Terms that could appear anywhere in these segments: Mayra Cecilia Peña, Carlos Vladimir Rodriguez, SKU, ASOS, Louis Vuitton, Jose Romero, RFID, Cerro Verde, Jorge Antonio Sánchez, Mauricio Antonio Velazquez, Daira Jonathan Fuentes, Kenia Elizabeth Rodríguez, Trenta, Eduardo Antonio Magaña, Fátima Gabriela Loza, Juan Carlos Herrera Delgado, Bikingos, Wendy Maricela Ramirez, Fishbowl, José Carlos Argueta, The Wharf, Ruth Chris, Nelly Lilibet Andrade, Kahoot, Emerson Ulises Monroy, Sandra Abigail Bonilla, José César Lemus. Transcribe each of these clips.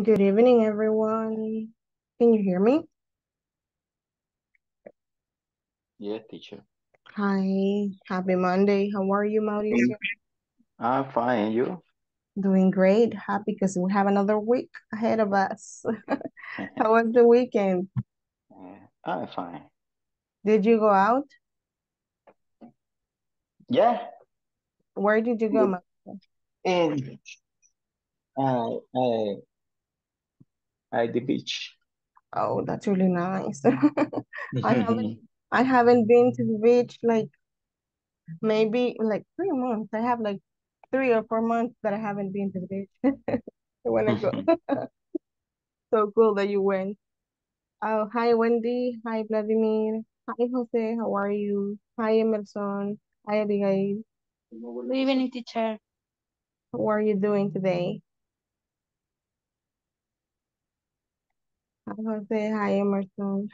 Good evening, everyone. Can you hear me? Yes, teacher. Hi, happy Monday. How are you, Mauricio? I'm fine, and you? Doing great, happy because we have another week ahead of us. How was the weekend? I'm fine. Did you go out? Yeah. Where did you go, Mauricio? And at the beach. Oh, that's really nice. I haven't been to the beach like maybe like 3 months. I have like 3 or 4 months that I haven't been to the beach. When I go. So cool that you went. Oh, hi Wendy. Hi Vladimir. Hi Jose. How are you? Hi Emerson. Hi Abigail. Good evening, teacher. How are you doing today? Hi Jose. Hi Emerson.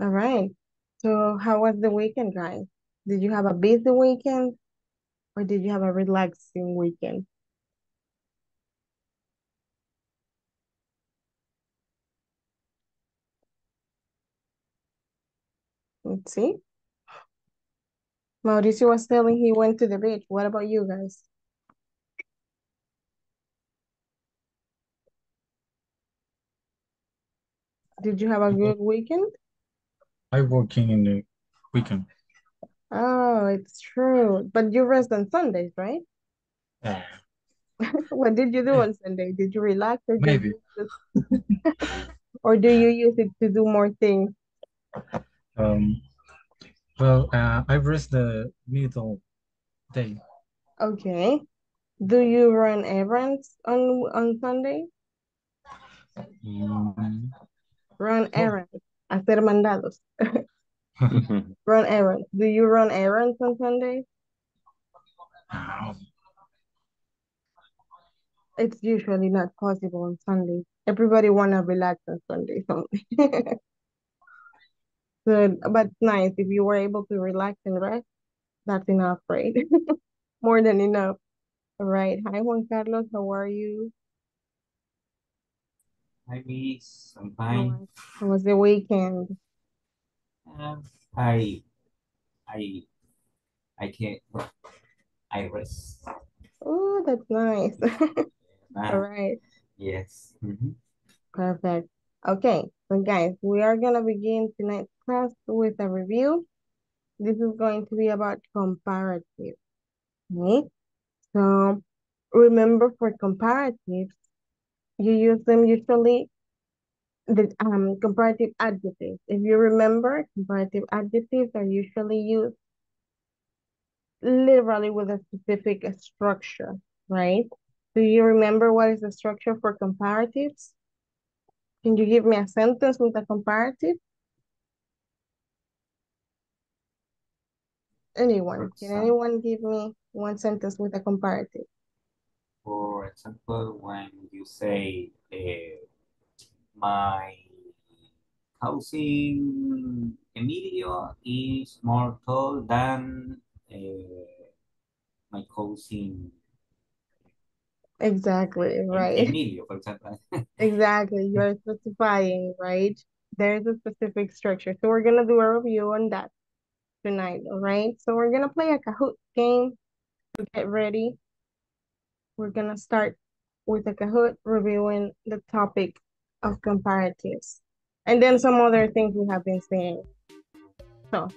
All right. So how was the weekend, guys? Did you have a busy weekend or did you have a relaxing weekend? Let's see. Mauricio was telling he went to the beach. What about you guys? Did you have a good weekend? I'm working in the weekend. Oh, it's true. But you rest on Sundays, right? Yeah. What did you do on Sunday? Did you relax? Or maybe. Or do you use it to do more things? I rest the middle day. Okay. Do you run errands on Sunday? Run errands. Hacer mandados. Run errands. Do you run errands on Sunday? It's usually not possible on Sunday. Everybody wanna relax on Sunday. So, but nice if you were able to relax and rest. That's enough, right? More than enough. All right. Hi Juan Carlos. How are you? Hi, Miss. I'm fine. How was the weekend? I rest. Oh, that's nice. All right. Yes. Mm-hmm. Perfect. Okay, so guys, we are gonna begin tonight's class with a review. This is going to be about comparatives. Okay. So remember, for comparatives, you use them usually the comparative adjectives. If you remember, comparative adjectives are usually used literally with a specific structure, right? Do you remember what is the structure for comparatives? Can you give me a sentence with a comparative? Anyone? Can anyone give me one sentence with a comparative? For example, when you say my cousin Emilio is more tall than my cousin. Exactly, right. Emilio, for example. Exactly, you're specifying, right? There's a specific structure. So we're going to do a review on that tonight, all right? So we're going to play a Kahoot game to get ready. We're going to start with a Kahoot reviewing the topic of comparatives. And then some other things we have been saying. So,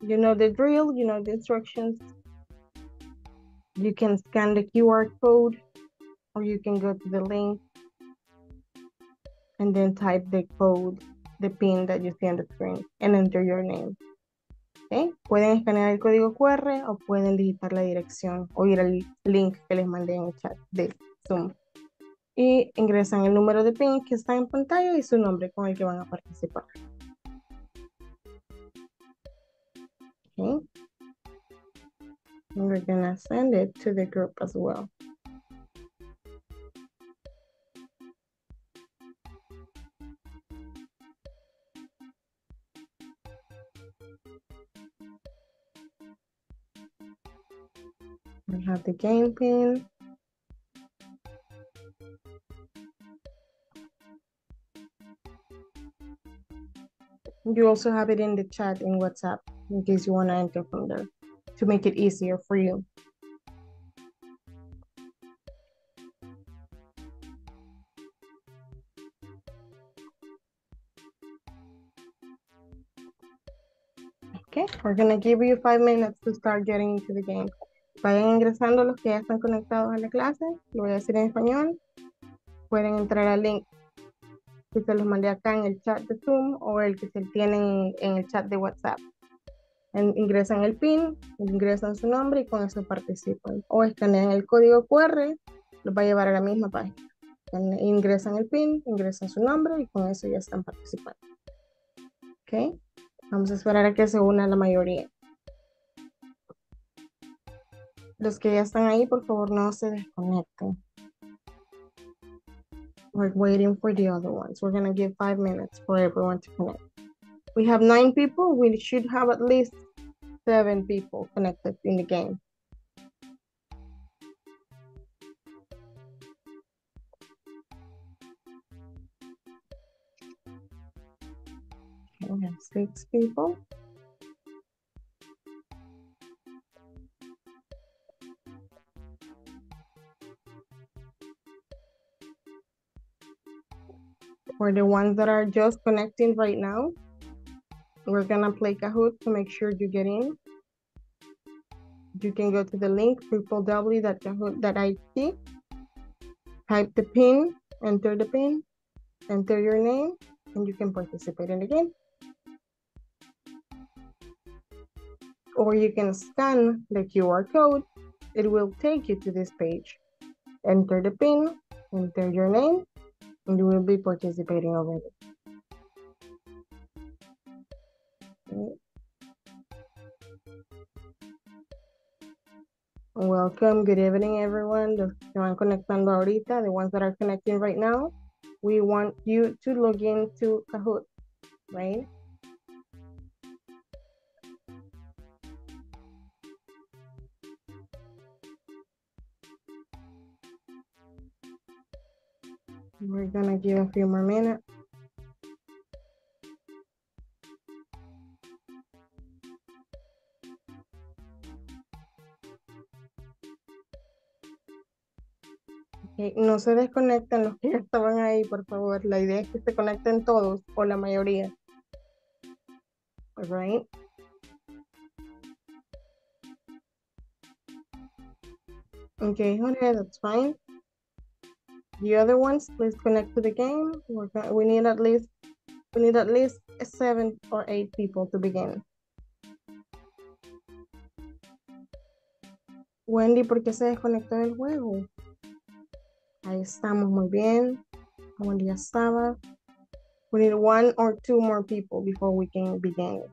you know the drill, you know the instructions. You can scan the QR code or you can go to the link and then type the code, the pin that you see on the screen and enter your name. Okay. Pueden escanear el código QR o pueden digitar la dirección o ir al link que les mandé en el chat de Zoom. Y ingresan el número de PIN que está en pantalla y su nombre con el que van a participar. Okay. We're gonna send it to the group as well. I have the game pin. You also have it in the chat in WhatsApp in case you want to enter from there to make it easier for you. Okay, we're going to give you 5 minutes to start getting into the game. Vayan ingresando los que ya están conectados a la clase. Lo voy a decir en español. Pueden entrar al link que se los mandé acá en el chat de Zoom o el que se tienen en el chat de WhatsApp. Ingresan el PIN, ingresan su nombre y con eso participan. O escanean el código QR, los va a llevar a la misma página. Ingresan el PIN, ingresan su nombre y con eso ya están participando. Ok, vamos a esperar a que se una la mayoría. Los que ya están ahí, por favor, no se desconecten. We're waiting for the other ones. We're gonna give 5 minutes for everyone to connect. We have 9 people. We should have at least 7 people connected in the game. Okay, we have 6 people. For the ones that are just connecting right now, we're gonna play Kahoot to make sure you get in. You can go to the link www.kahoot.it, type the pin, enter the pin, enter your name, and you can participate in the game. Or you can scan the QR code. It will take you to this page. Enter the pin, enter your name, and you will be participating already. Okay. Welcome, good evening everyone. Los que van conectando ahorita, the ones that are connecting right now, we want you to log in to Kahoot, right? We're gonna give a few more minutes. Okay, no se desconecten los que ya estaban ahí, por favor. La idea es que se conecten todos o la mayoría. All right. Okay, Jorge, that's fine. The other ones, please connect to the game. We need at least 7 or 8 people to begin. Wendy, ¿por qué se desconectó del juego? Ahí estamos, muy bien. Wendy ya estaba. We need 1 or 2 more people before we can begin.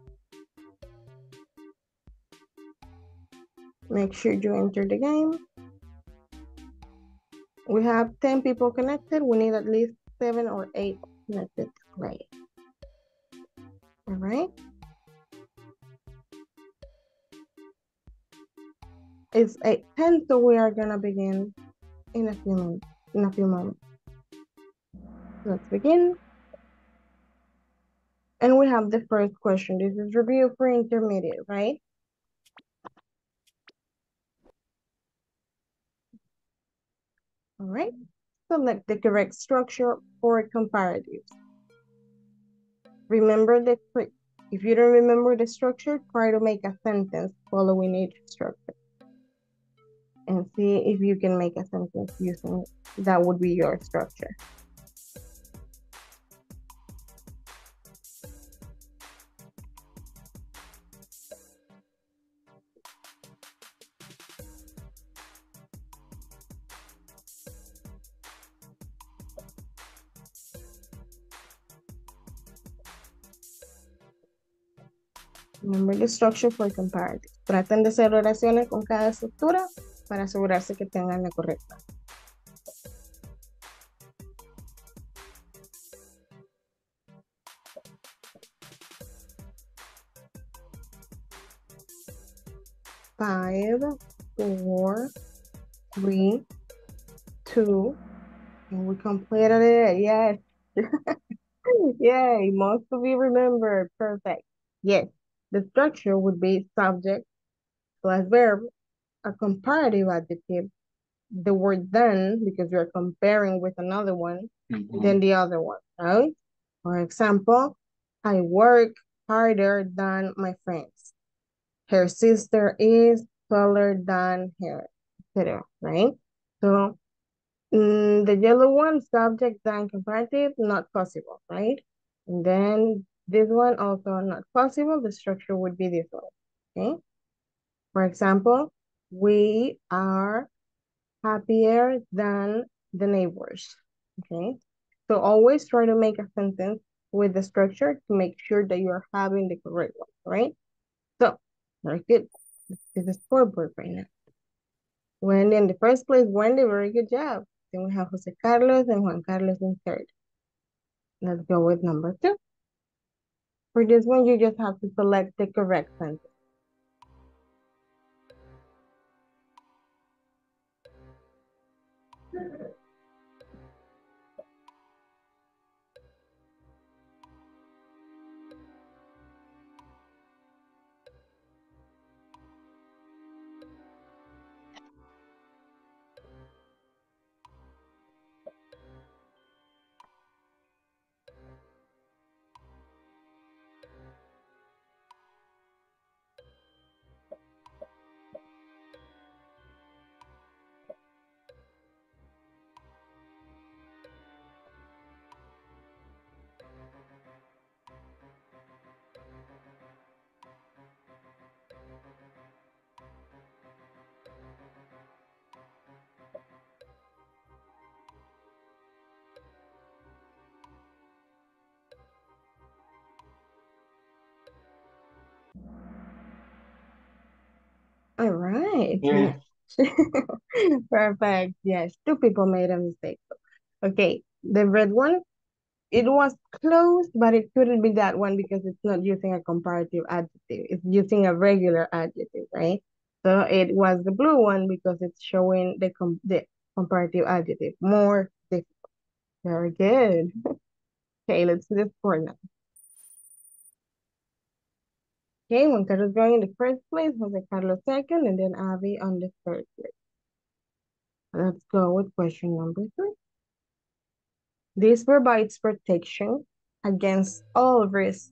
Make sure you enter the game. We have 10 people connected. We need at least 7 or 8 connected to play. All right. It's 8:10, so we are gonna begin in a few moments. Let's begin. And we have the first question. This is review for intermediate, right? All right, select the correct structure for comparatives. Remember the trick. If you don't remember the structure, try to make a sentence following each structure. And see if you can make a sentence using it. That would be your structure. Remember the structure for comparatives. Traten de hacer oraciones con cada estructura para asegurarse que tengan la correcta. Five, 4, 3, 2, and we completed it. Yes. Yay, most to be remembered. Perfect. Yes, the structure would be subject plus verb, a comparative adjective, the word then, because you're comparing with another one, then the other one, right? For example, I work harder than my friends. Her sister is taller than her, etc. Right? So the yellow one, subject then comparative, not possible, right? And then this one also not possible. The structure would be this one, okay? For example, we are happier than the neighbors, okay? So always try to make a sentence with the structure to make sure that you're having the correct one, right? So, very good. Let's do the scoreboard right now. Wendy, in the first place, Wendy, very good job. Then we have José Carlos and Juan Carlos in third. Let's go with number 2. For this one, you just have to select the correct sentence. All right. Yeah. Perfect. Yes, 2 people made a mistake. Okay, the red one, it was close, but it couldn't be that one because it's not using a comparative adjective. It's using a regular adjective, right? So it was the blue one because it's showing the comparative adjective. More difficult. Very good. Okay, let's do this for now. Okay, Juan Carlos going in the first place, José Carlos second, and then Abby on the third place. Let's go with question number 3. This provides protection against all risk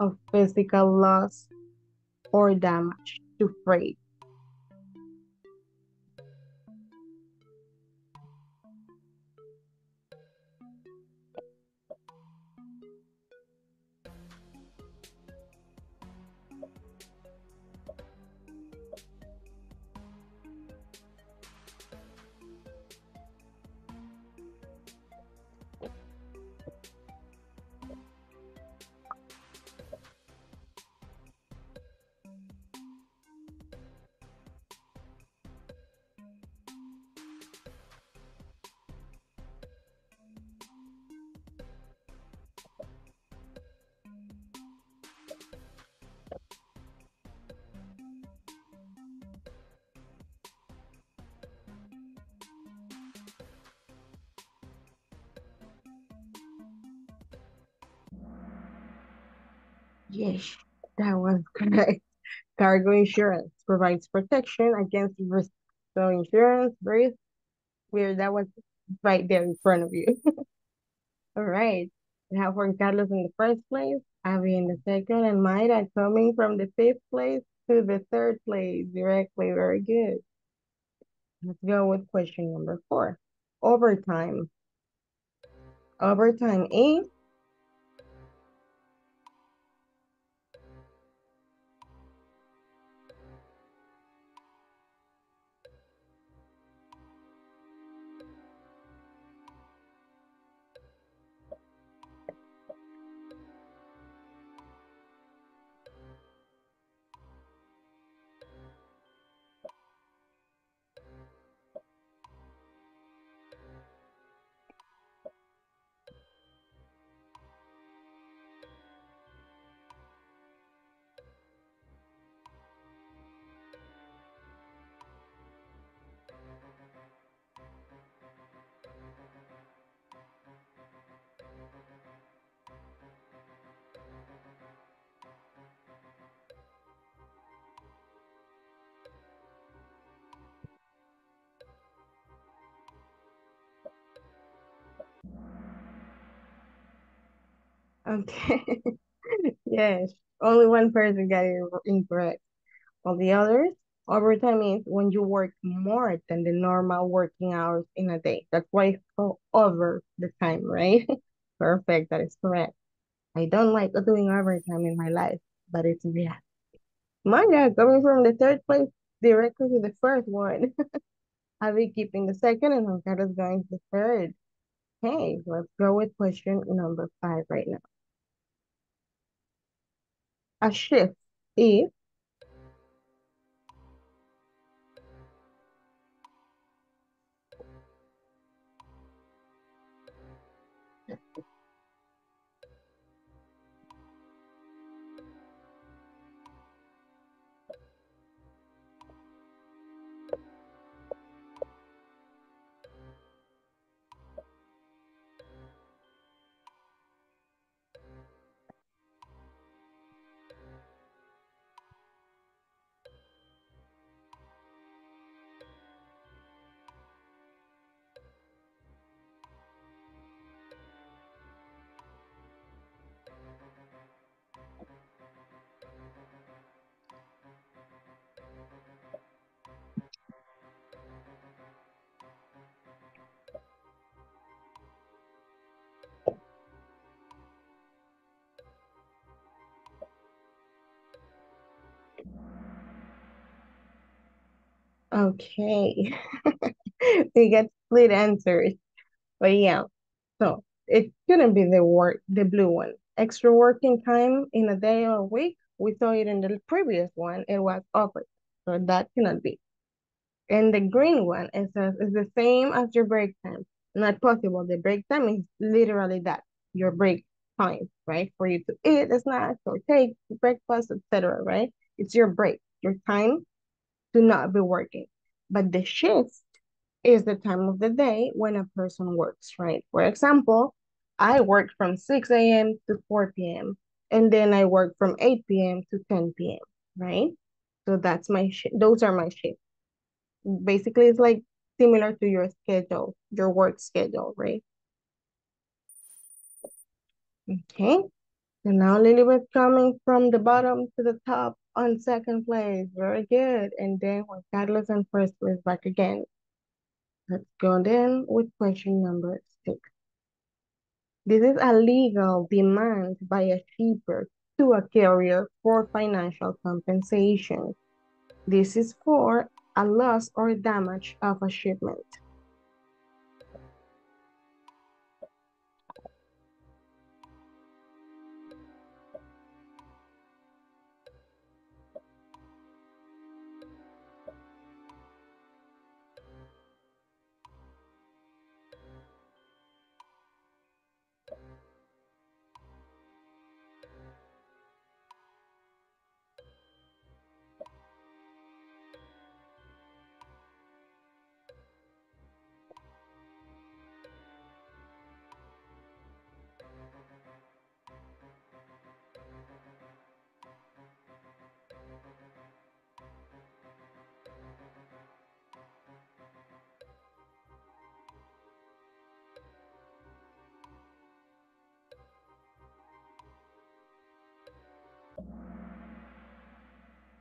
of physical loss or damage to freight. Yes, that was correct. Cargo insurance provides protection against risk. So insurance, risk, where that was right there in front of you. All right. We have Juan Carlos in the first place, Abby in the second, and Mayra coming from the 5th place to the 3rd place directly. Very good. Let's go with question number 4. Overtime. Overtime is... Okay. Yes, only one person got it incorrect. All the others, overtime is when you work more than the normal working hours in a day. That's why it's called over the time, right? Perfect, that is correct. I don't like doing overtime in my life, but it's real. Mayra, coming from the third place directly to the first one. I'll be keeping the second and Juan Carlos going to the third. Okay, let's go with question number 5 right now. A shift is okay. We got split answers, but yeah, so it's gonna be the blue one. Extra working time in a day or a week. We saw it in the previous one. It was offered, so that cannot be. And the green one, it says is the same as your break time. Not possible. The break time is literally that, your break time, right? For you to eat a snack or take breakfast, etc. Right? It's your break, your time to not be working. But the shift is the time of the day when a person works, right? For example, I work from 6 a.m. to 4 p.m. and then I work from 8 p.m. to 10 p.m., right? So that's my those are my shifts. Basically, it's like similar to your schedule, your work schedule, right? Okay, so now Lilibet coming from the bottom to the top on second place. Very good. And then Juan Carlos on first place back again. Let's go then with question number 6. This is a legal demand by a shipper to a carrier for financial compensation. This is for a loss or damage of a shipment.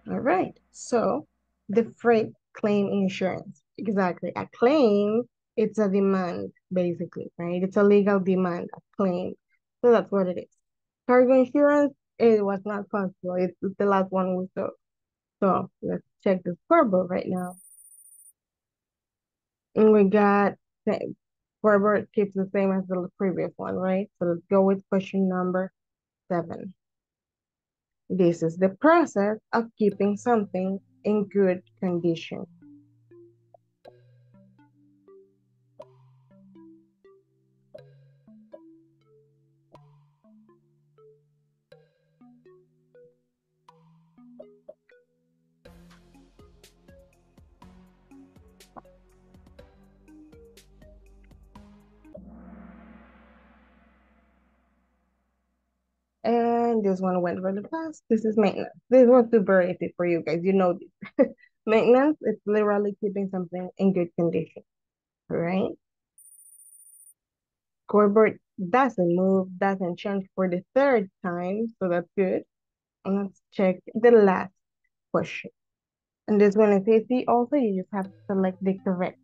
All right, so the freight claim insurance, exactly. A claim, it's a demand, basically, right? It's a legal demand, a claim. So that's what it is. Cargo insurance, it was not possible. It's the last one we saw. So let's check the scoreboard right now. And we got, scoreboard keeps the same as the previous one, right? So let's go with question number 7. This is the process of keeping something in good condition. And this one went really fast. This is maintenance. This was super easy for you guys. You know this. Maintenance is literally keeping something in good condition. All right. Scoreboard doesn't move, doesn't change for the third time. So that's good. And let's check the last question. And this one is easy. Also, you just have to select the correct one.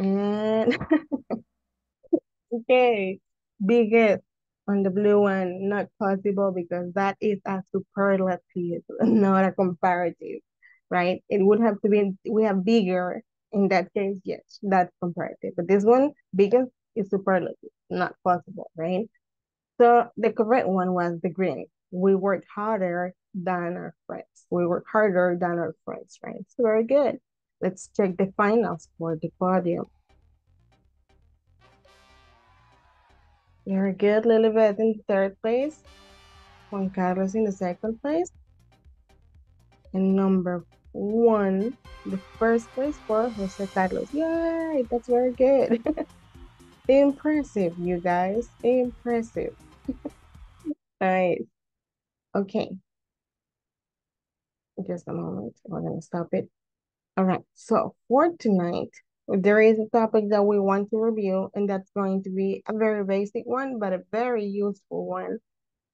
And okay, biggest on the blue one, not possible because that is a superlative, not a comparative, right? It would have to be, we have bigger in that case, yes, that's comparative. But this one, biggest is superlative, not possible, right? So the correct one was the green. We work harder than our friends. We work harder than our friends, right? So very good. Let's check the finals for the podium. Very good, Lilibet in third place. Juan Carlos in the second place. And number one, the first place for Jose Carlos. Yay, that's very good. Impressive, you guys, impressive. Nice. Okay. Just a moment, we're gonna stop it. All right, so for tonight, there is a topic that we want to review, and that's going to be a very basic one, but a very useful one,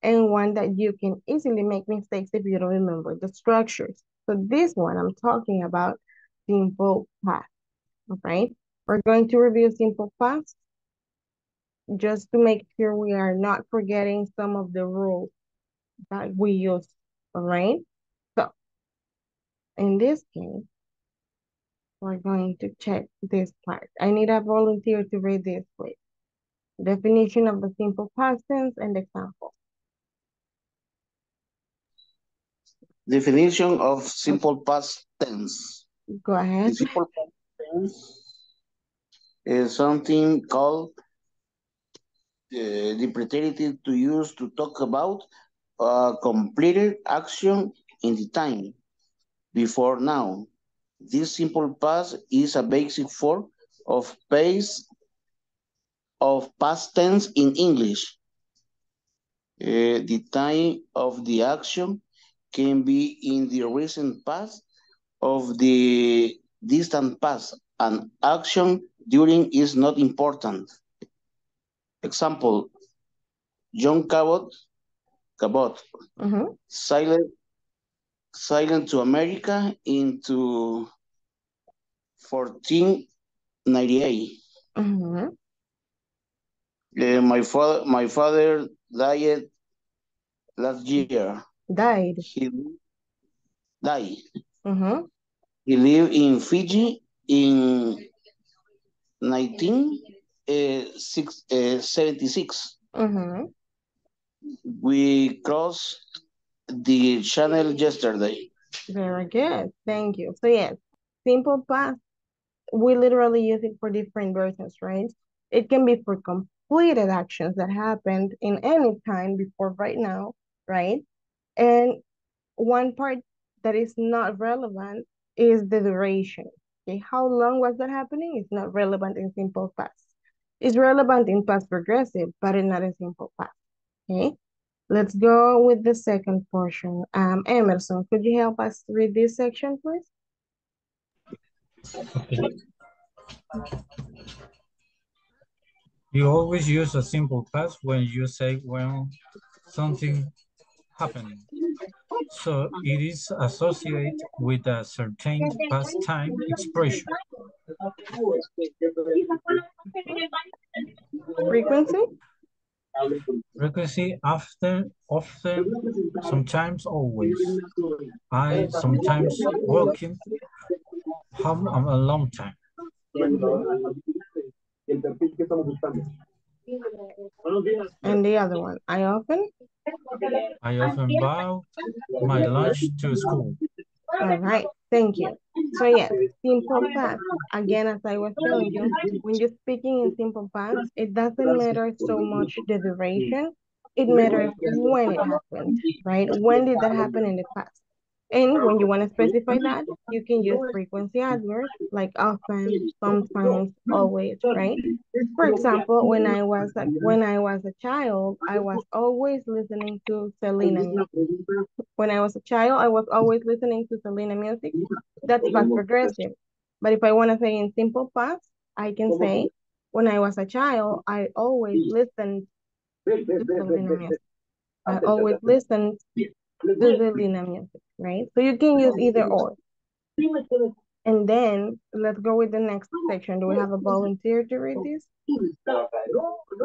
and one that you can easily make mistakes if you don't remember the structures. So this one, I'm talking about simple past, all right? We're going to review simple past just to make sure we are not forgetting some of the rules that we use, all right? So in this case, we're going to check this part. I need a volunteer to read this, please. Definition of the simple past tense and example. Definition of simple past tense. Go ahead. The simple past tense is something called the preterite to use to talk about a completed action in the time before now. This simple past is a basic form of past tense in English. The time of the action can be in the recent past of the distant past. An action during is not important. Example, John Cabot silent to America into 1498. My father died last year. Died? He died. He lived in Fiji in 1976. We crossed the channel yesterday. Very good, thank you. So yes, simple past, we literally use it for different versions, right? It can be for completed actions that happened in any time before right now, right? And one part that is not relevant is the duration. Okay, how long was that happening? It's not relevant in simple past. It's relevant in past progressive, but it's not in simple past, okay? Let's go with the second portion. Emerson, could you help us read this section, please? Okay. You always use a simple past when you say, well, something happened. So it is associated with a certain past time expression. Frequency? Frequency, often, sometimes, always. I sometimes walking, a long time. And the other one, I often bow my lunch to school. All right, thank you. So yes, simple past. Again, as I was telling you, when you're speaking in simple past, it doesn't matter so much the duration. It matters when it happened, right? When did that happen in the past? And when you want to specify that, you can use frequency adverbs like often, sometimes, always, right? For example, when I was a child, I was always listening to Selena music. When I was a child, I was always listening to Selena music. That's past progressive. But if I want to say in simple past, I can say, when I was a child, I always listened to Selena music. I always listened to Selena music. Right? So you can use either or. And then let's go with the next section. Do we have a volunteer to read this?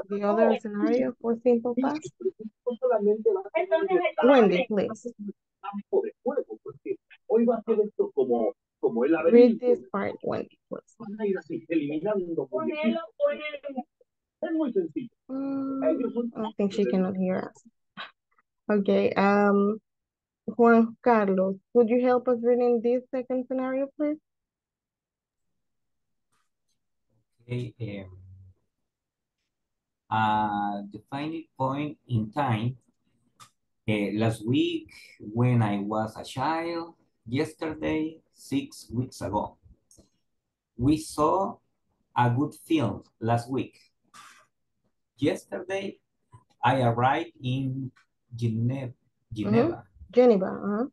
The other scenario for simple past? Wendy, please. Read this part, Wendy, please. I think she cannot hear us. Okay. Juan Carlos, would you help us read in this second scenario, please? Okay. Defining point in time. Last week when I was a child, yesterday, 6 weeks ago. We saw a good film last week. Yesterday, I arrived in Geneva. Geneva,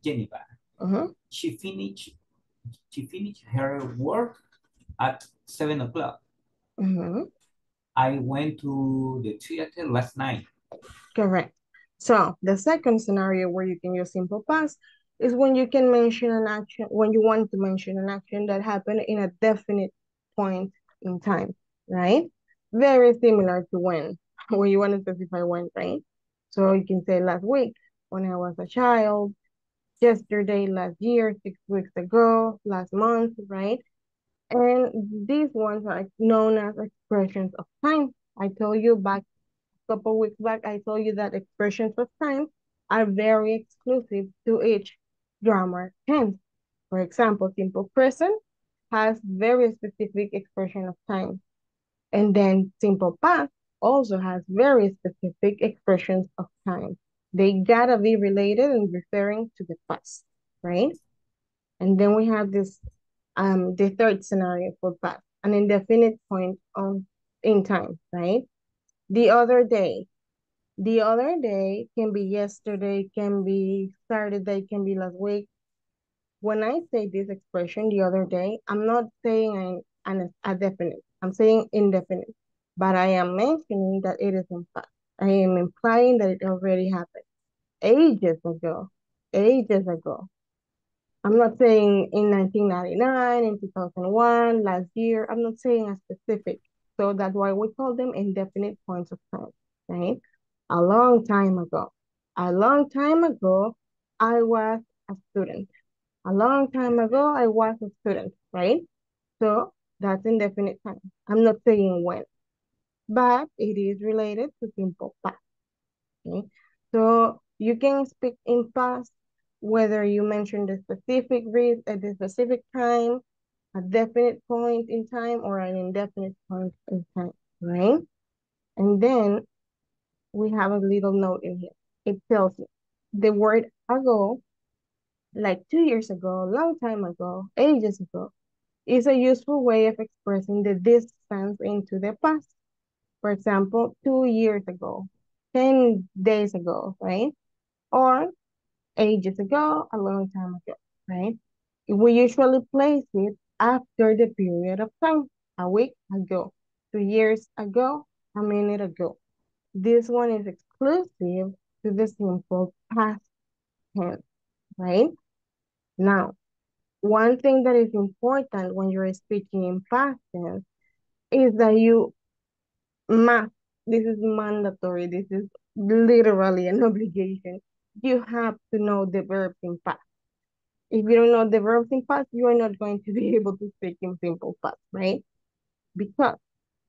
Geneva. She finished her work at 7 o'clock. I went to the theater last night. Correct. So the second scenario where you can use simple past is when you can mention an action, when you want to mention an action that happened in a definite point in time, right? Very similar to when you want to specify when, right? So you can say last week, when I was a child, yesterday, last year, 6 weeks ago, last month, right? And these ones are known as expressions of time. I told you back a couple weeks back, I told you that expressions of time are very exclusive to each grammar tense. For example, simple present has very specific expression of time. And then simple past also has very specific expressions of time. They gotta be related and referring to the past, right? And then we have this, the third scenario for past, an indefinite point in time, right? The other day can be yesterday, can be Saturday, can be last week. When I say this expression, the other day, I'm not saying a definite, I'm saying indefinite, but I am mentioning that it is in past. I am implying that it already happened ages ago. I'm not saying in 1999, in 2001, last year. I'm not saying a specific. So that's why we call them indefinite points of time, right? A long time ago, I was a student. Right? So that's indefinite time. I'm not saying when, but it is related to simple past, okay? So you can speak in past, whether you mention the specific read at the specific time, a definite point in time, or an indefinite point in time, right? And then we have a little note in here. It tells you the word ago, like 2 years ago, long time ago, ages ago, is a useful way of expressing the distance into the past. For example, 2 years ago, 10 days ago, right? Or ages ago, a long time ago, right? We usually place it after the period of time, a week ago, 2 years ago, a minute ago. This one is exclusive to the simple past tense, right? Now, one thing that is important when you're speaking in past tense is that you this is mandatory. This is literally an obligation. You have to know the verbs in past. If you don't know the verbs in past, you are not going to be able to speak in simple past, right? Because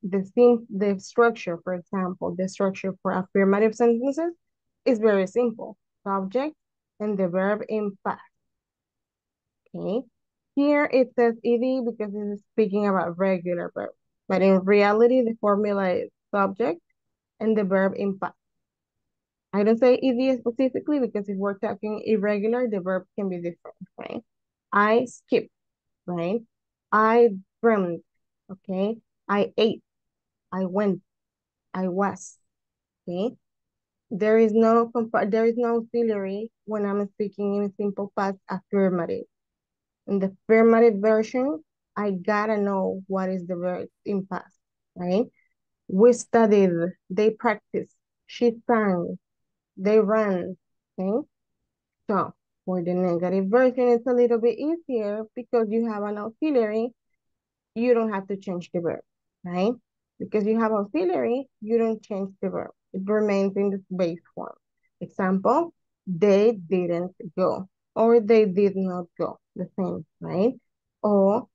the structure, for example, the structure for affirmative sentences is very simple. Subject and the verb in past. Okay. Here it says ed because it is speaking about regular verb. But in reality, the formula is subject and the verb in past. I don't say ed specifically because if we're talking irregular, the verb can be different, right? I skipped, right? I dreamt, okay? I ate, I went, I was, okay? There is no auxiliary when I'm speaking in simple past affirmative. In the affirmative version, I gotta know what is the verb in past, right? We studied, they practiced, she sang, they ran, okay? So for the negative version, it's a little bit easier because you have an auxiliary, you don't have to change the verb, right? Because you have auxiliary, you don't change the verb. It remains in the base form. Example, they didn't go, or they did not go, the same, right? Or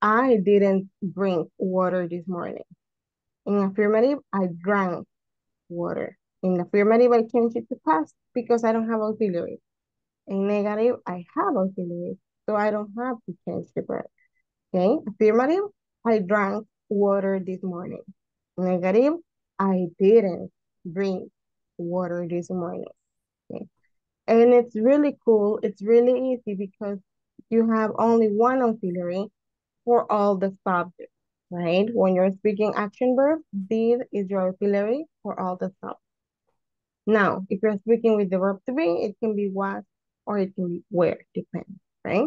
I didn't drink water this morning. In affirmative, I drank water. In affirmative, I changed it to past because I don't have auxiliary. In negative, I have auxiliary, so I don't have to change the verb. Okay, affirmative, I drank water this morning. Negative, I didn't drink water this morning. Okay. And it's really cool. It's really easy because you have only one auxiliary for all the subjects, right? When you're speaking action verb, did is your auxiliary for all the subjects. Now, if you're speaking with the verb to be, it can be was or it can be where, depends, right?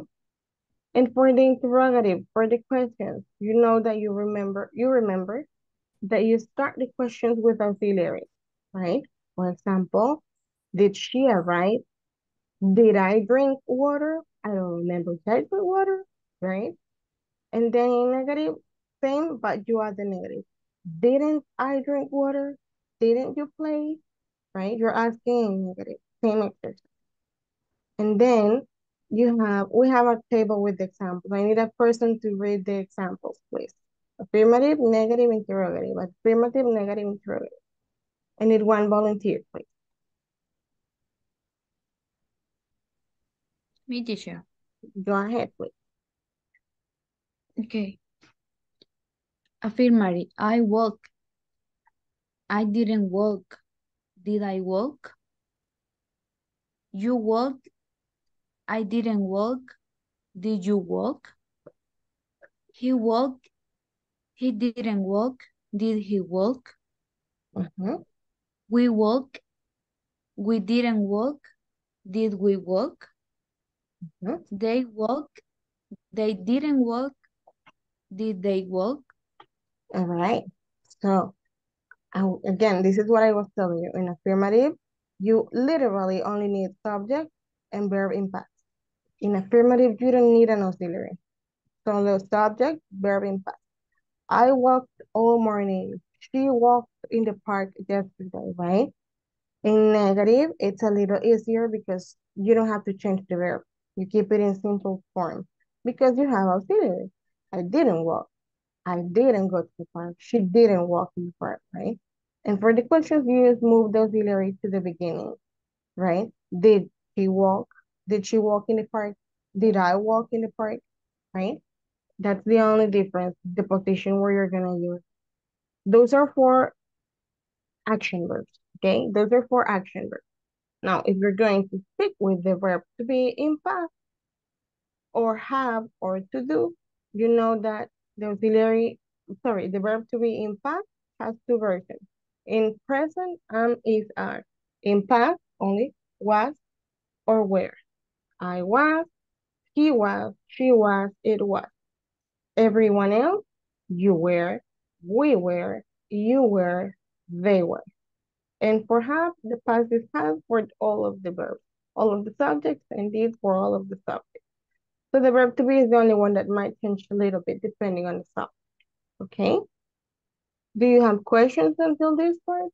And for the interrogative, for the questions, you know that you remember that you start the questions with auxiliary, right? For example, did she arrive? Did I drink water? I don't remember if I drink water, right? And then in negative, same, but you are the negative. Didn't I drink water? Didn't you play? Right? You're asking in negative, same exercise. And then we have a table with examples. I need a person to read the examples, please. Affirmative, negative, interrogative. Affirmative, negative, interrogative. I need one volunteer, please. Me, teacher. Go ahead, please. Okay. Affirmative, I walk. I didn't walk. Did I walk? You walked. I didn't walk. Did you walk? He walked. He didn't walk. Did he walk? Mm-hmm. We walked. We didn't walk. Did we walk? Mm-hmm. They walked. They didn't walk. Did they walk? All right. So, again, this is what I was telling you. In affirmative, you literally only need subject and verb in past. In affirmative, you don't need an auxiliary. So the subject, verb in past. I walked all morning. She walked in the park yesterday, right? In negative, it's a little easier because you don't have to change the verb. You keep it in simple form because you have auxiliary. I didn't walk. I didn't go to the park. She didn't walk in the park, right? And for the questions, you just move the auxiliary to the beginning, right? Did she walk? Did she walk in the park? Did I walk in the park? Right? That's the only difference, the position where you're gonna use. Those are for action verbs, okay? Those are for action verbs. Now, if you're going to stick with the verb to be in past, or have, or to do, you know that the verb to be in past has two versions. In present and is are. In past only was or where. I was, he was, she was, it was. Everyone else, you were, we were, you were, they were. And for have, the past is have for all of the verbs, all of the subjects, and did for all of the subjects. So the verb to be is the only one that might change a little bit depending on the subject. Okay? Do you have questions until this part?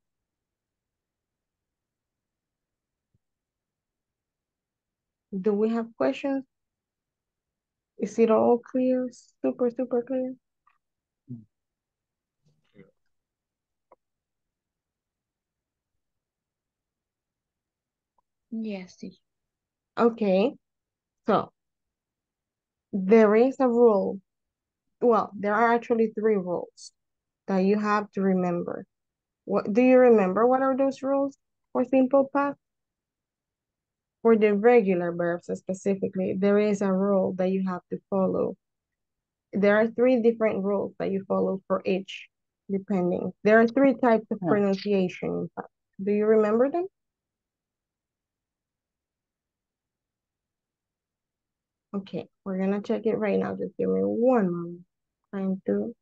Do we have questions Is it all clear? Super, super clear? Yes. Okay. So, there is a rule. Well, there are actually three rules that you have to remember. What do you remember? What are those rules for simple past? For the regular verbs specifically, there is a rule that you have to follow. There are three different rules that you follow for each, depending. There are three types of pronunciation, in fact. Do you remember them? Okay, we're gonna check it right now. Just give me one moment. Trying to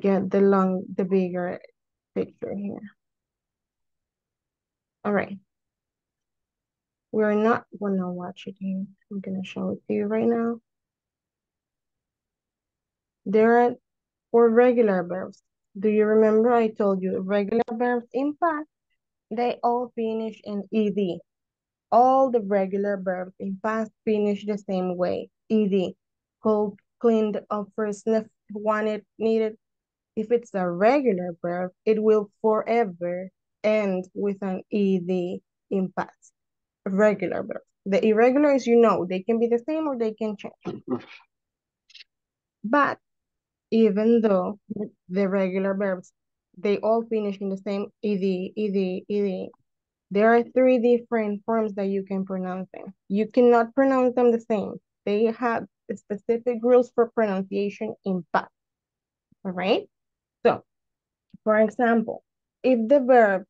get the bigger picture here. All right. We're not gonna watch it here. I'm gonna show it to you right now. There are four regular verbs. Do you remember I told you regular verbs? In fact, they all finish in ed. All the regular verbs in past finish the same way. Ed, cold, cleaned, offered, sniffed, wanted, needed. If it's a regular verb, it will forever end with an ed in past. Regular verb. The irregulars, you know, they can be the same or they can change. But even though the regular verbs, they all finish in the same ed. There are three different forms that you can pronounce them. You cannot pronounce them the same. They have specific rules for pronunciation in past. All right? So, for example, if the verb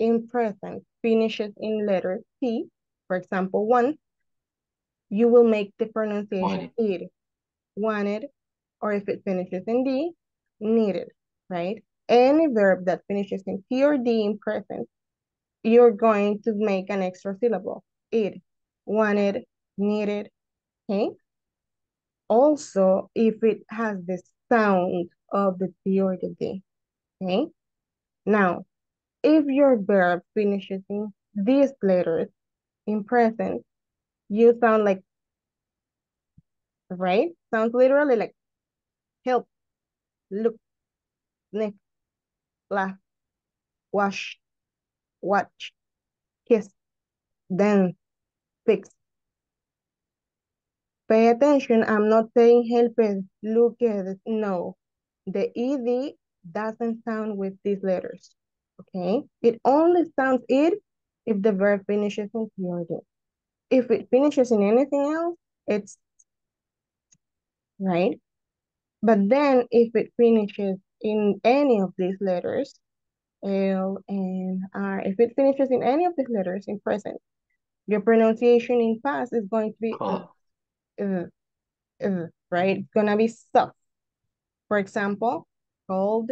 in present finishes in letter T, for example, one, you will make the pronunciation wanted. Wanted, or if it finishes in D, needed, right? Any verb that finishes in T or D in present, you're going to make an extra syllable. It, wanted, needed, okay? Also, if it has the sound of the T or the D, okay? Now, if your verb finishes in these letters in present, you sound like, right? Sounds literally like help, look, sniff, laugh, wash, watch, kiss, dance, fix. Pay attention, I'm not saying help it, look at it, no. The ed doesn't sound with these letters, okay? It only sounds it if the verb finishes in T. If it finishes in anything else, it's right. But then if it finishes in any of these letters, L, and R. If it finishes in any of these letters in present, your pronunciation in past is going to be right? It's going to be soft. For example, cold,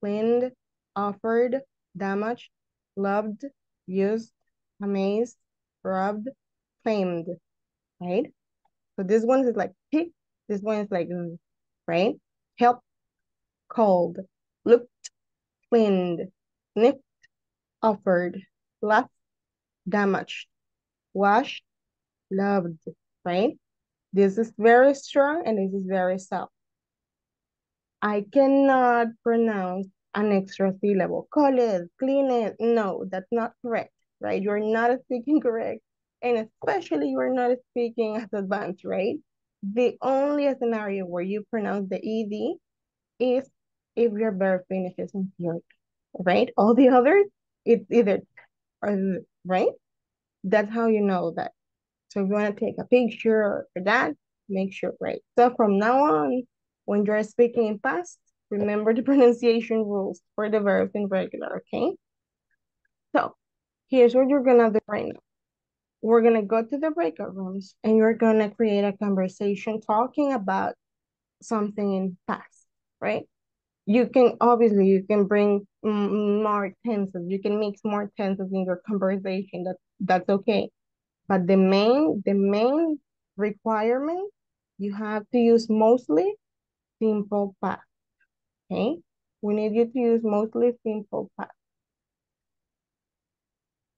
cleaned, offered, damaged, loved, used, amazed, robbed, claimed, right? So this one is like P, this one is like, right? Helped, called, looked, cleaned, sniffed, offered, left, damaged, washed, loved, right? This is very strong and this is very soft. I cannot pronounce an extra syllable. Call it, clean it. No, that's not correct, right? You're not speaking correct. And especially you're not speaking as advanced, right? The only scenario where you pronounce the ed is if your verb finishes in T, right? All the others, it's either, right? That's how you know that. So if you want to take a picture for that, make sure, right? So from now on, when you're speaking in past, remember the pronunciation rules for the verbs in regular, okay? So here's what you're gonna do right now. We're gonna go to the breakout rooms and you're gonna create a conversation talking about something in past, right? You can, obviously, you can bring more tenses. You can mix more tenses in your conversation. That's okay. But the main requirement, you have to use mostly simple past, okay? We need you to use mostly simple past.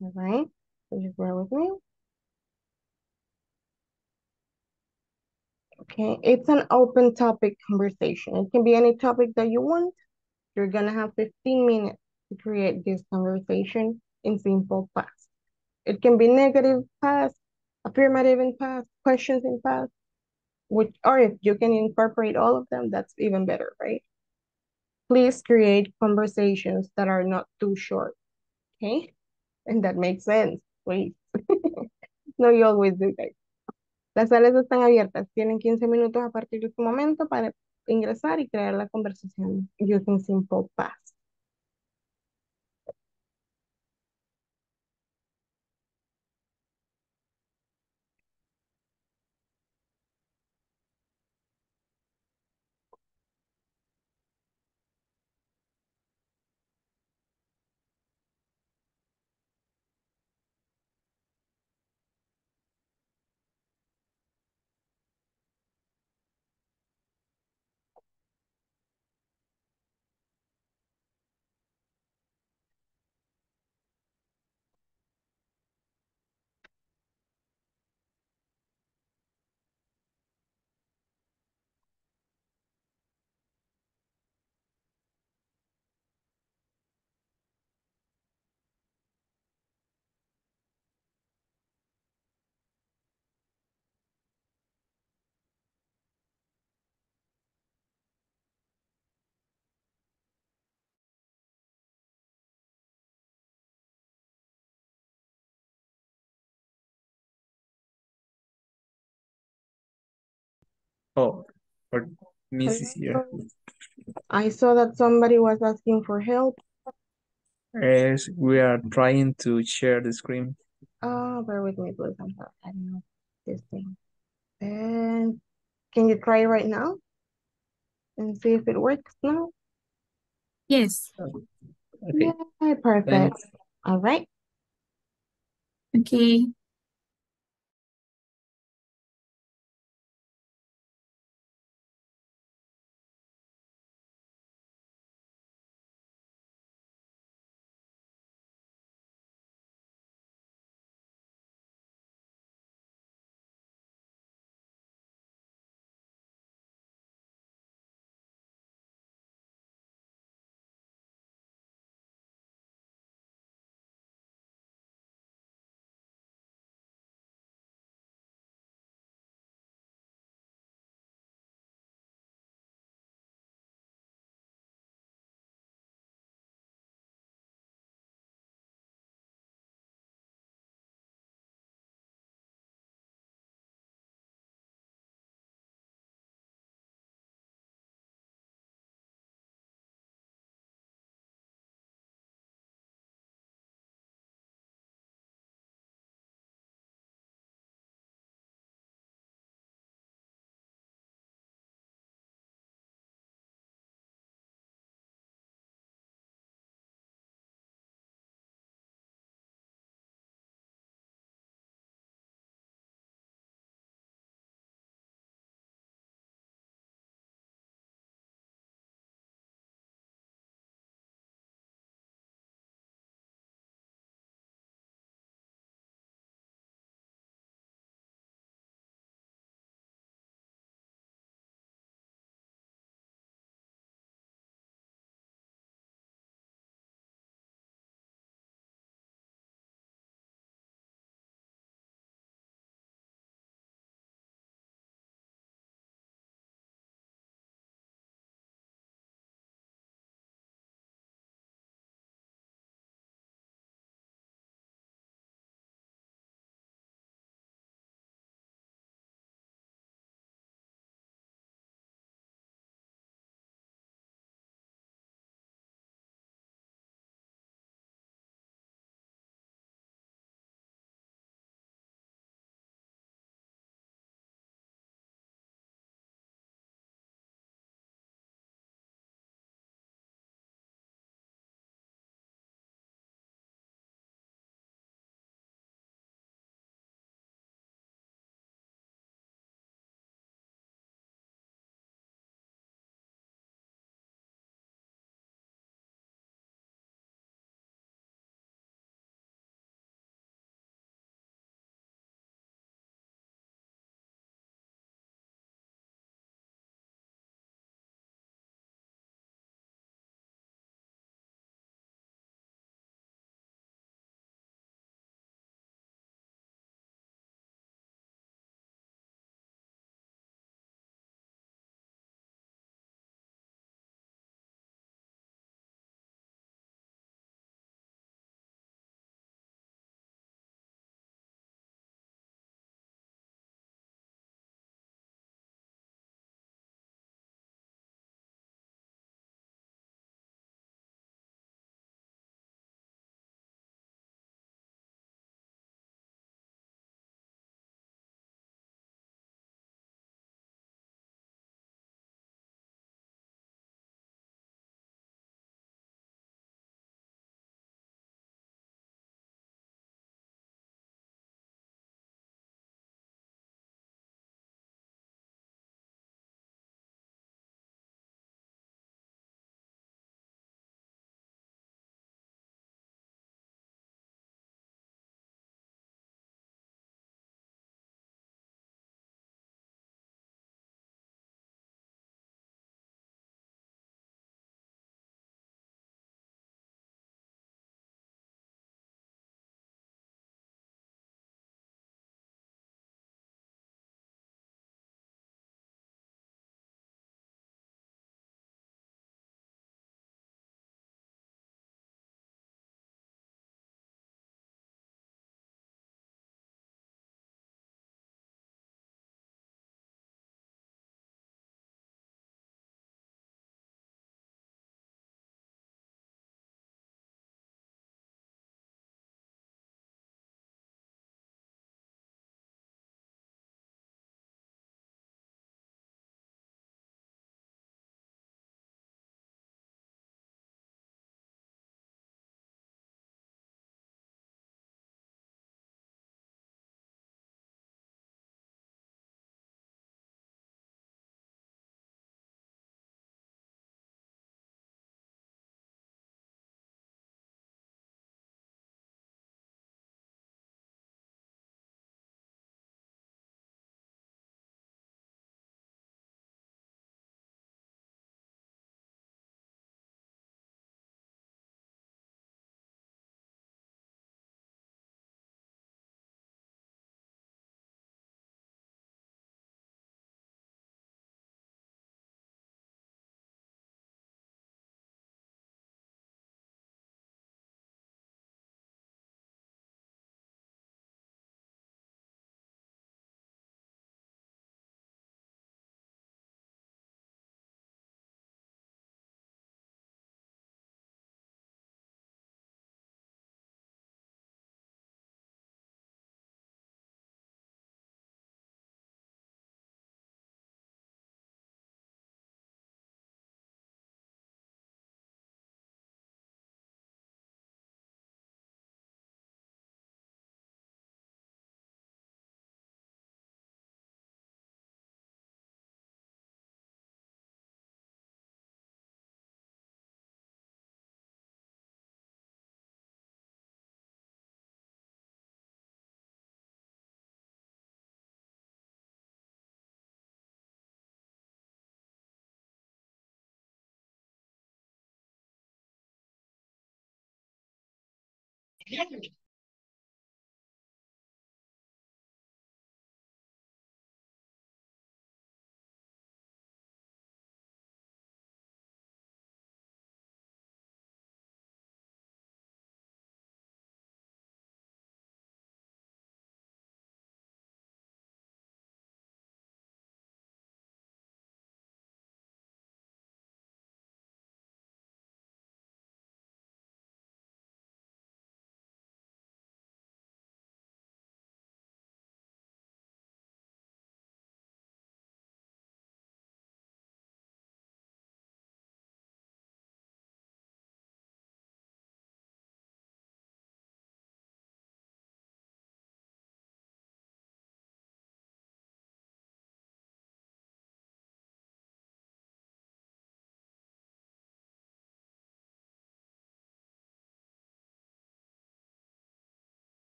All right, so just bear with me. Okay, it's an open topic conversation. It can be any topic that you want. You're gonna have 15 minutes to create this conversation in simple past. It can be negative past, affirmative in past, questions in past, which, or if you can incorporate all of them, that's even better, right? Please create conversations that are not too short, okay? And that makes sense, please. No, you always do, guys. Las salas están abiertas. Tienen 15 minutos a partir de su momento para ingresar y crear la conversación using simple past. Oh, for Mrs. here. I saw that somebody was asking for help. Yes, we are trying to share the screen. Oh, bear with me, please. I'm sorry. I don't know this thing. And can you try right now and see if it works now? Yes. Okay. Yeah, perfect. Thanks. All right. Okay.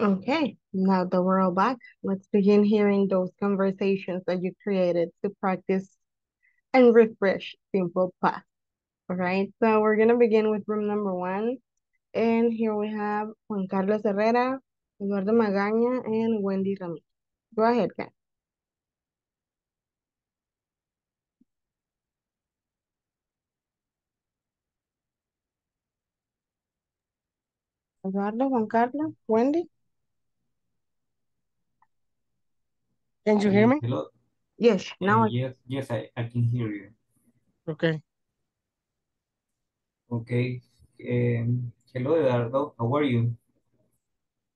Okay, now that we're all back, let's begin hearing those conversations that you created to practice and refresh simple past. All right, so we're going to begin with room number 1. And here we have Juan Carlos Herrera, Eduardo Magaña, and Wendy Ramirez. Go ahead, guys. Eduardo, Juan Carlos, Wendy? Can you hear me? Hello. Yes, now yes, I can hear you. Okay. Okay. Hello, Eduardo. How are you?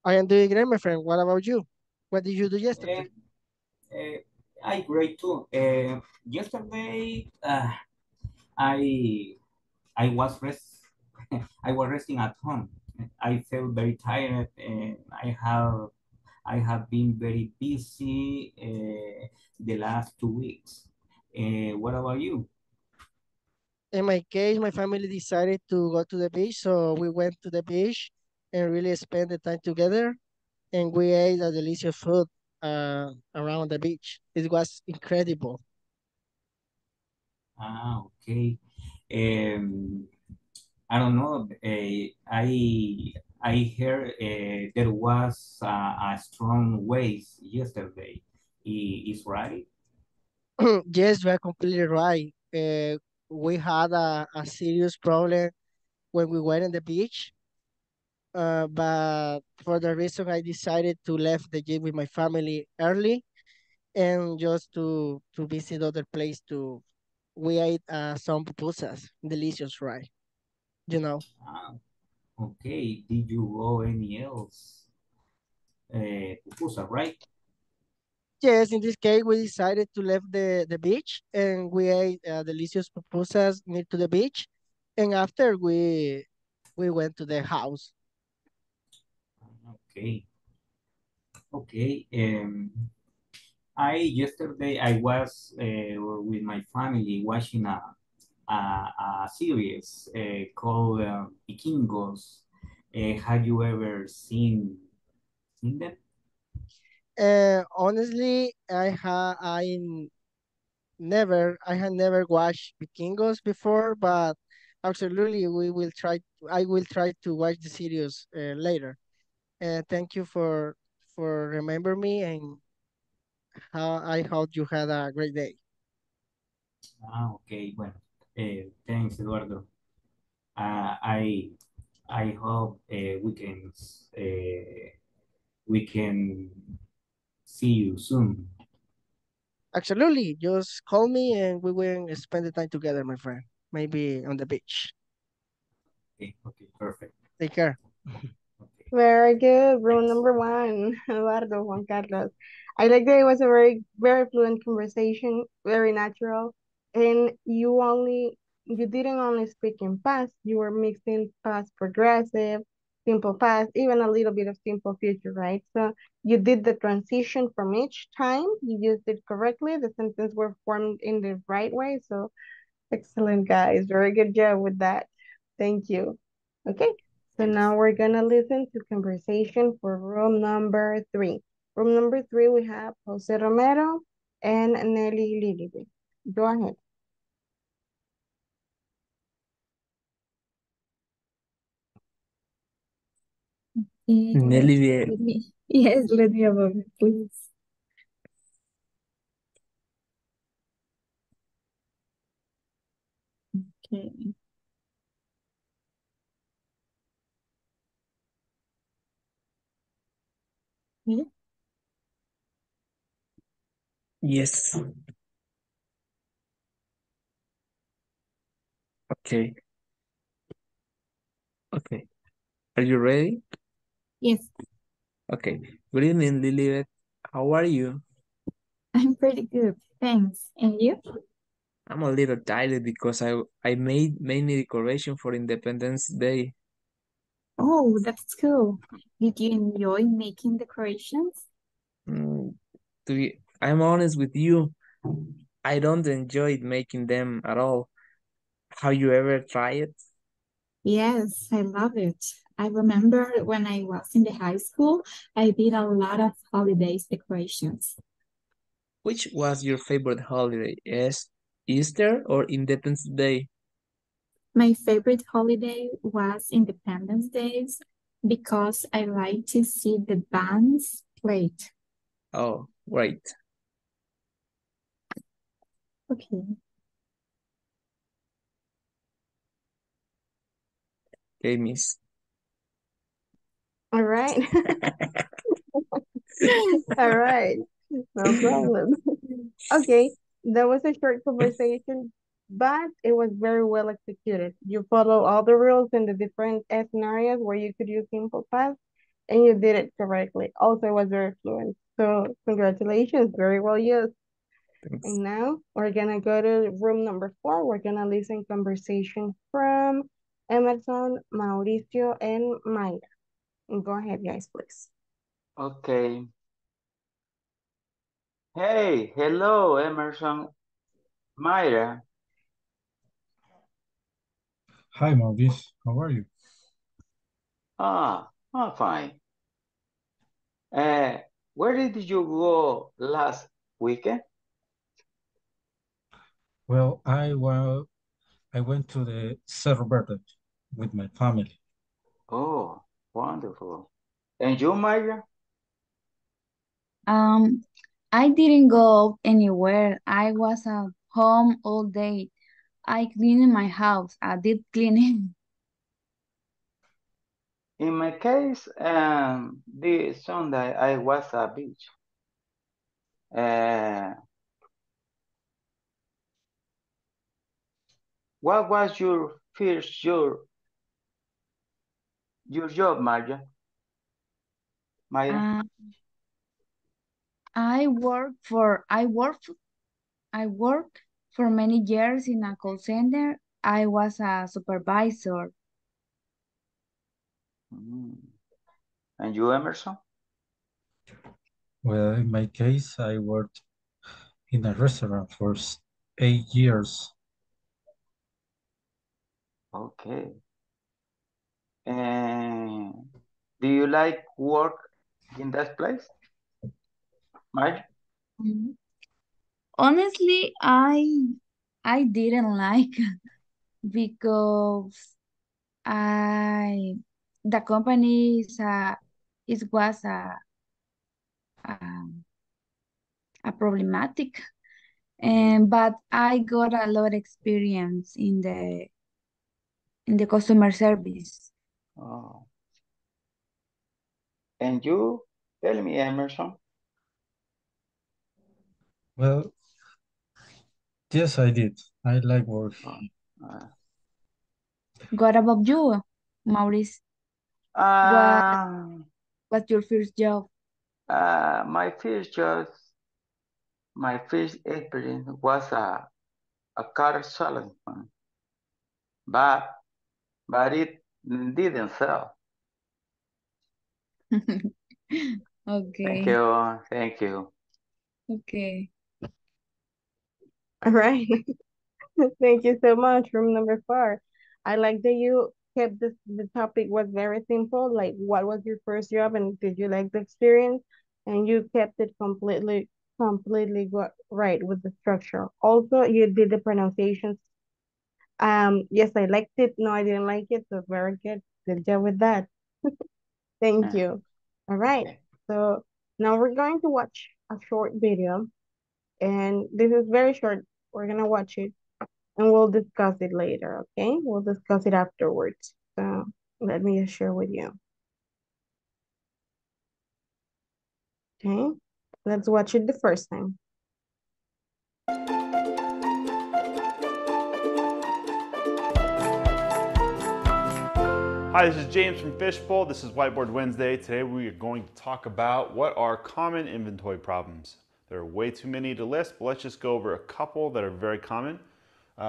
I am doing great, my friend. What about you? What did you do yesterday? I great too. Yesterday, I was resting at home. I felt very tired, and I have been very busy the last 2 weeks. What about you? In my case, my family decided to go to the beach, so we went to the beach and really spent the time together, and we ate a delicious food around the beach. It was incredible. Ah, okay. I don't know. I heard there was a strong wave yesterday. Is right? Yes, you are completely right. We had a serious problem when we were in the beach. But for the reason I decided to leave the gym with my family early and just to visit other place. We ate some pupusas, delicious, right? You know. Ah, okay. Did you go any else? Pupusa, right? Yes, in this case, we decided to leave the beach and we ate delicious pupusas near to the beach. And after, we went to the house. Okay. Okay. Yesterday, I was with my family watching a series called Bikingos. Have you ever seen them? Honestly, I had never watched Bikingos before, but absolutely I will try to watch the series later. Thank you for remembering me, and I hope you had a great day. Ah, okay, bueno. Thanks, Eduardo. I hope we can see you soon. Absolutely. Just call me and we will spend the time together, my friend. Maybe on the beach. Okay, perfect. Take care. Okay. Very good. Room number 1, Eduardo, Juan Carlos. I like that it was a very, very fluent conversation, very natural. And you didn't only speak in past, you were mixing past progressive, simple past, even a little bit of simple future, right? So you did the transition from each time, you used it correctly, the sentences were formed in the right way. So excellent, guys, very good job with that. Thank you. Okay, so now we're gonna listen to conversation for room number 3. Room number 3, we have Jose Romero and Nelly Lilibet. Go ahead. Nelly, let me have a moment, please. Okay. Yeah. Yes. Okay. Are you ready? Yes. Okay. Good evening, Lilibet. How are you? I'm pretty good, thanks. And you? I'm a little tired because I made many decorations for Independence Day. Oh, that's cool. Did you enjoy making decorations? I'm honest with you, I don't enjoy making them at all. Have you ever tried it? Yes, I love it. I remember when I was in the high school, I did a lot of holidays decorations. Which was your favorite holiday? Yes, Easter or Independence Day? My favorite holiday was Independence Day because I like to see the bands played. Oh, great. Okay. Okay, miss. All right. All right. No problem. Okay, that was a short conversation, but it was very well executed. You follow all the rules in the different scenarios where you could use simple past, and you did it correctly. Also, it was very fluent. So congratulations, very well used. Thanks. And now we're gonna go to room number 4. We're gonna listen conversation from Emerson, Mauricio, and Mayra. And go ahead, guys, please. Okay. Hey, hello, Emerson, Mayra. Hi, Maurice. How are you? I'm fine. Where did you go last weekend? Well, I went to the Cerro Verde with my family. Oh, wonderful. And you, Mayra? I didn't go anywhere. I was at home all day. I cleaned my house. I did cleaning. In my case, this Sunday I was at beach. What was your first your job, Mayra? I worked for many years in a call center. I was a supervisor. And you, Emerson? Well, in my case, I worked in a restaurant for 8 years. Okay. And do you like work in that place? Mike? Honestly, I didn't like because the company was a problematic, but I got a lot of experience in the customer service. Oh. And you tell me, Emerson. Well, yes, I did. I like work. What about you, Maurice? What's your first job? My first experience was a car salesman, but it didn't sell. Okay. Thank you. Okay. All right. Thank you so much. Room number 4. I like that you kept this. The topic was very simple. Like, what was your first job and did you like the experience? And you kept it completely right with the structure. Also, you did the pronunciations. Yes, I liked it. No, I didn't like it. So very good. Good job with that. Thank you. All right. So now we're going to watch a short video. And this is very short. We're going to watch it and we'll discuss it later, okay? We'll discuss it afterwards. So let me just share with you. Okay, let's watch it the first time. Hi, this is James from Fishbowl. This is Whiteboard Wednesday. Today we are going to talk about what are common inventory problems. There are way too many to list, but let's just go over a couple that are very common.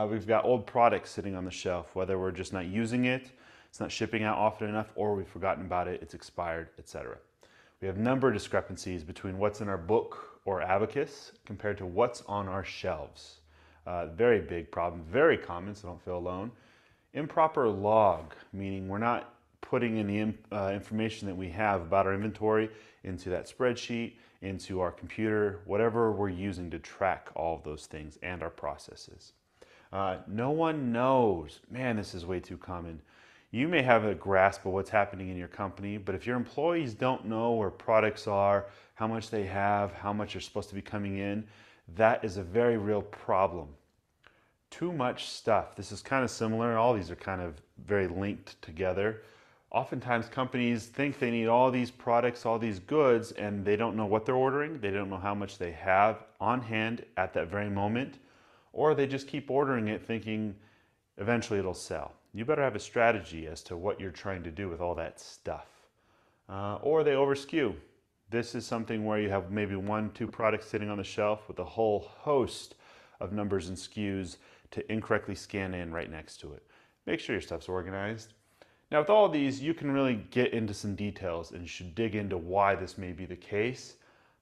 We've got old products sitting on the shelf, whether we're just not using it, it's not shipping out often enough, or we've forgotten about it, it's expired, etc. We have number discrepancies between what's in our book or abacus compared to what's on our shelves. Very big problem, very common, so don't feel alone. Improper log, meaning we're not putting in the information that we have about our inventory into that spreadsheet, into our computer, whatever we're using to track all of those things and our processes. No one knows, man, this is way too common. You may have a grasp of what's happening in your company, but if your employees don't know where products are, how much they have, how much are supposed to be coming in, that is a very real problem. Too much stuff. This is kind of similar. All these are kind of very linked together. Oftentimes companies think they need all these products, all these goods, and they don't know what they're ordering. They don't know how much they have on hand at that very moment, or they just keep ordering it thinking eventually it'll sell. You better have a strategy as to what you're trying to do with all that stuff. Or they overskew. This is something where you have maybe one, two products sitting on the shelf with a whole host of numbers and SKUs to incorrectly scan in right next to it. Make sure your stuff's organized. Now with all of these, you can really get into some details and you should dig into why this may be the case.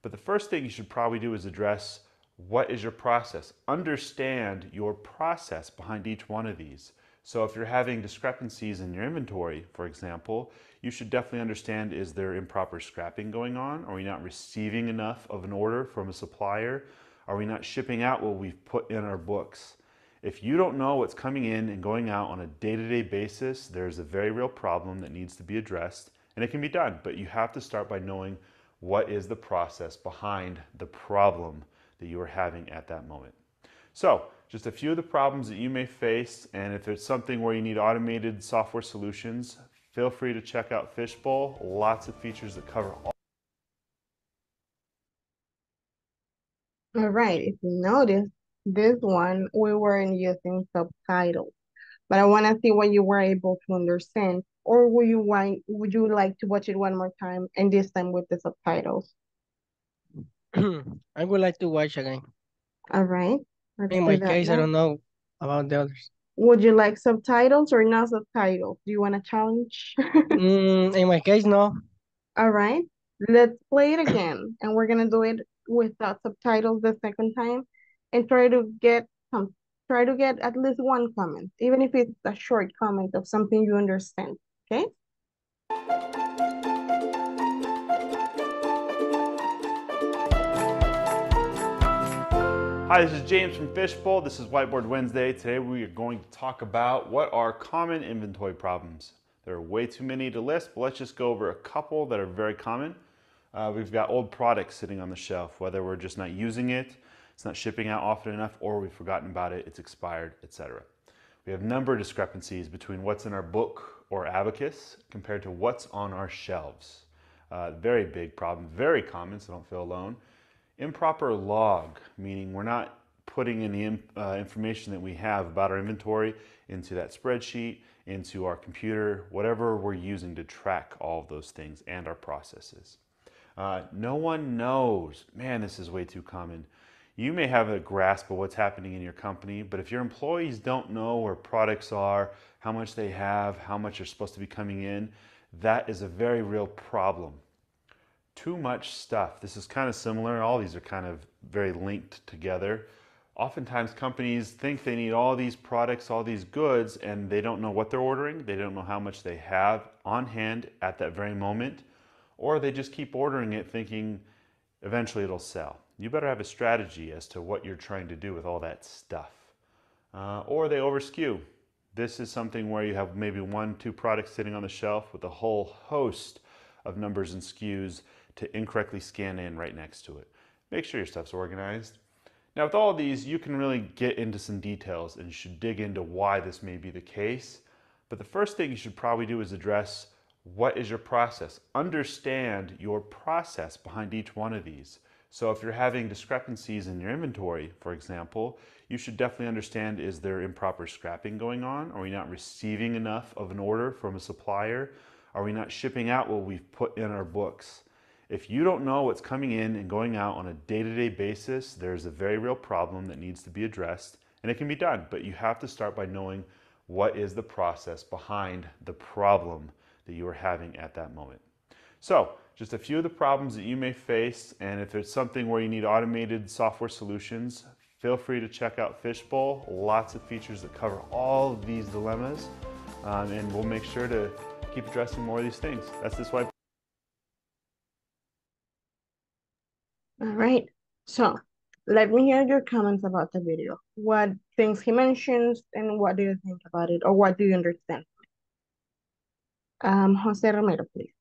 But the first thing you should probably do is address what is your process. Understand your process behind each one of these. So if you're having discrepancies in your inventory, for example, you should definitely understand, is there improper scrapping going on? Are we not receiving enough of an order from a supplier? Are we not shipping out what we've put in our books? If you don't know what's coming in and going out on a day-to-day basis, there's a very real problem that needs to be addressed, and it can be done, but you have to start by knowing what is the process behind the problem that you are having at that moment. So, just a few of the problems that you may face, and if it's something where you need automated software solutions, feel free to check out Fishbowl. Lots of features that cover all. All right, if you notice, this one, we weren't using subtitles, but I want to see what you were able to understand, or would you like to watch it one more time, and this time with the subtitles? I would like to watch again. All right. In my case, I don't know about the others. Would you like subtitles or not subtitles? Do you want a challenge? In my case, no. All right. Let's play it again. And we're going to do it without subtitles the second time. And try to get at least one comment, even if it's a short comment of something you understand. Okay? Hi, this is James from Fishbowl. This is Whiteboard Wednesday. Today we are going to talk about what are common inventory problems. There are way too many to list, but let's just go over a couple that are very common. We've got old products sitting on the shelf, whether we're just not using it, it's not shipping out often enough, or we've forgotten about it, it's expired, etc. We have number discrepancies between what's in our book or abacus compared to what's on our shelves. Very big problem, very common, so don't feel alone. Improper log, meaning we're not putting in the information that we have about our inventory into that spreadsheet, into our computer, whatever we're using to track all of those things and our processes. No one knows, man, this is way too common. You may have a grasp of what's happening in your company, but if your employees don't know where products are, how much they have, how much are supposed to be coming in, that is a very real problem. Too much stuff. This is kind of similar. All these are kind of very linked together. Oftentimes companies think they need all these products, all these goods, and they don't know what they're ordering. They don't know how much they have on hand at that very moment, or they just keep ordering it thinking eventually it'll sell. You better have a strategy as to what you're trying to do with all that stuff. Or they overskew. This is something where you have maybe one, two products sitting on the shelf with a whole host of numbers and SKUs to incorrectly scan in right next to it. Make sure your stuff's organized. Now with all of these, you can really get into some details and you should dig into why this may be the case. But the first thing you should probably do is address what is your process. Understand your process behind each one of these. So if you're having discrepancies in your inventory, for example, you should definitely understand, is there improper scrapping going on? Are we not receiving enough of an order from a supplier? Are we not shipping out what we've put in our books? If you don't know what's coming in and going out on a day-to-day basis, there's a very real problem that needs to be addressed, and it can be done, but you have to start by knowing what is the process behind the problem that you are having at that moment. So, just a few of the problems that you may face, and if it's something where you need automated software solutions, feel free to check out Fishbowl. Lots of features that cover all of these dilemmas. and we'll make sure to keep addressing more of these things. That's this why. All right, so let me hear your comments about the video. What things he mentions and what do you think about it, or what do you understand? Jose Romero, please.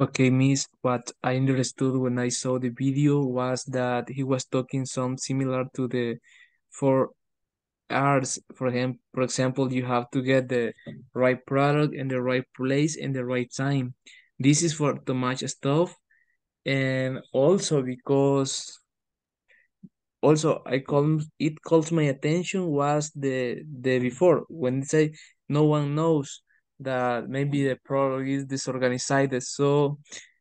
Okay, Miss, what I understood when I saw the video was that he was talking some similar to the 4 R's. For example, you have to get the right product in the right place and the right time. This is for too much stuff. And also because it calls my attention was the before, when they say no one knows that maybe the product is disorganized. So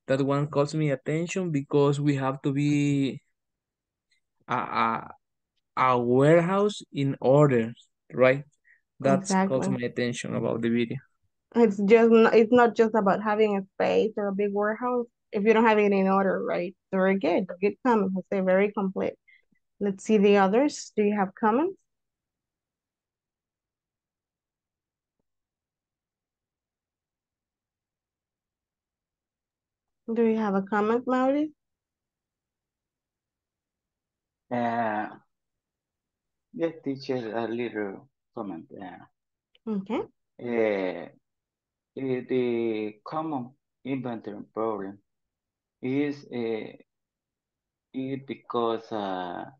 that one calls me attention because we have to be a warehouse in order, right? That calls my attention about the video. It's not just about having a space or a big warehouse. If you don't have it in order, right? Very good. Good comment. I'll say very complete. Let's see the others. Do you have comments? Do you have a comment, Maurice? Yes, teacher, a little comment. Okay. The common inventory problem is because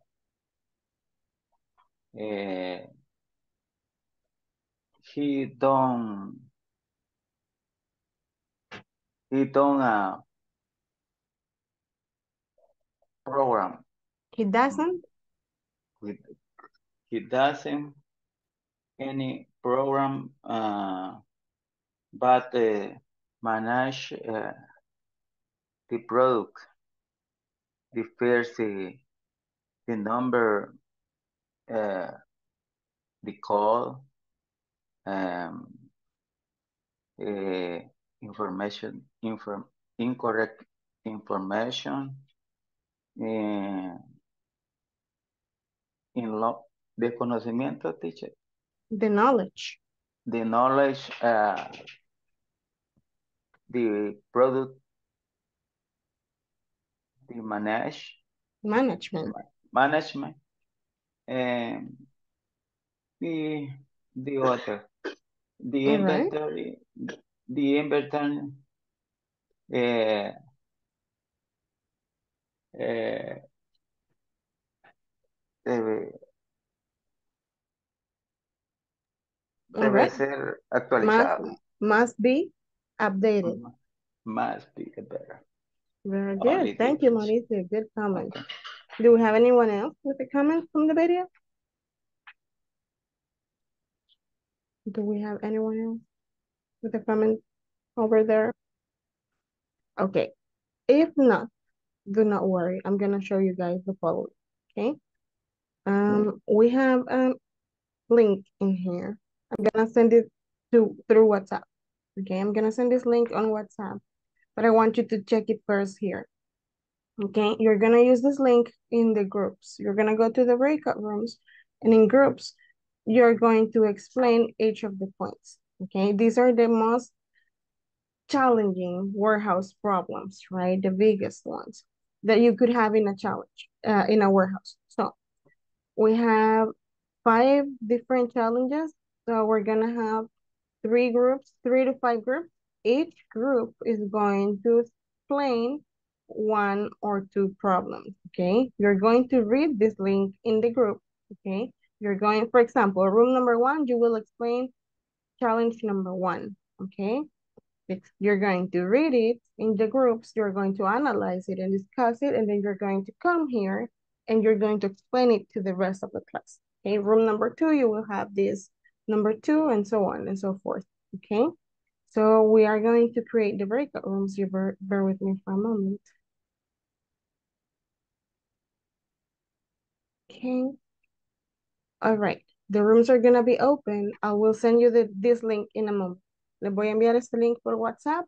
he don't program. He doesn't any program, but manage the product, the first, the number, the call, incorrect information, the conocimiento, teacher. The knowledge. The knowledge, the product, the management, and the other, the all inventory, right. The inventory, debe right. Ser actualizado. Must be updated. Must be better. Very good. Only thank you, Mauricio. Good comment. Okay. Do we have anyone else with a comment from the video? Do we have anyone else with a comment over there? Okay. If not, do not worry. I'm going to show you guys the following. Okay. We have a link in here. I'm going to send it through WhatsApp. Okay, I'm going to send this link on WhatsApp, but I want you to check it first here. Okay, you're going to use this link in the groups. You're going to go to the breakout rooms, and in groups, you're going to explain each of the points. Okay, these are the most challenging warehouse problems, right? The biggest ones that you could have in a challenge, in a warehouse. So we have 5 different challenges. So we're going to have 3 groups, 3 to 5 groups. Each group is going to explain 1 or 2 problems, okay? You're going to read this link in the group, okay? You're going, for example, room number 1, you will explain challenge number 1, okay? You're going to read it in the groups, you're going to analyze it and discuss it, and then you're going to come here and you're going to explain it to the rest of the class, okay? Room number 2, you will have this number 2, and so on and so forth, okay? So we are going to create the breakout rooms. You bear with me for a moment. Okay. All right. The rooms are going to be open. I will send you this link in a moment. Le voy a enviar este link por WhatsApp.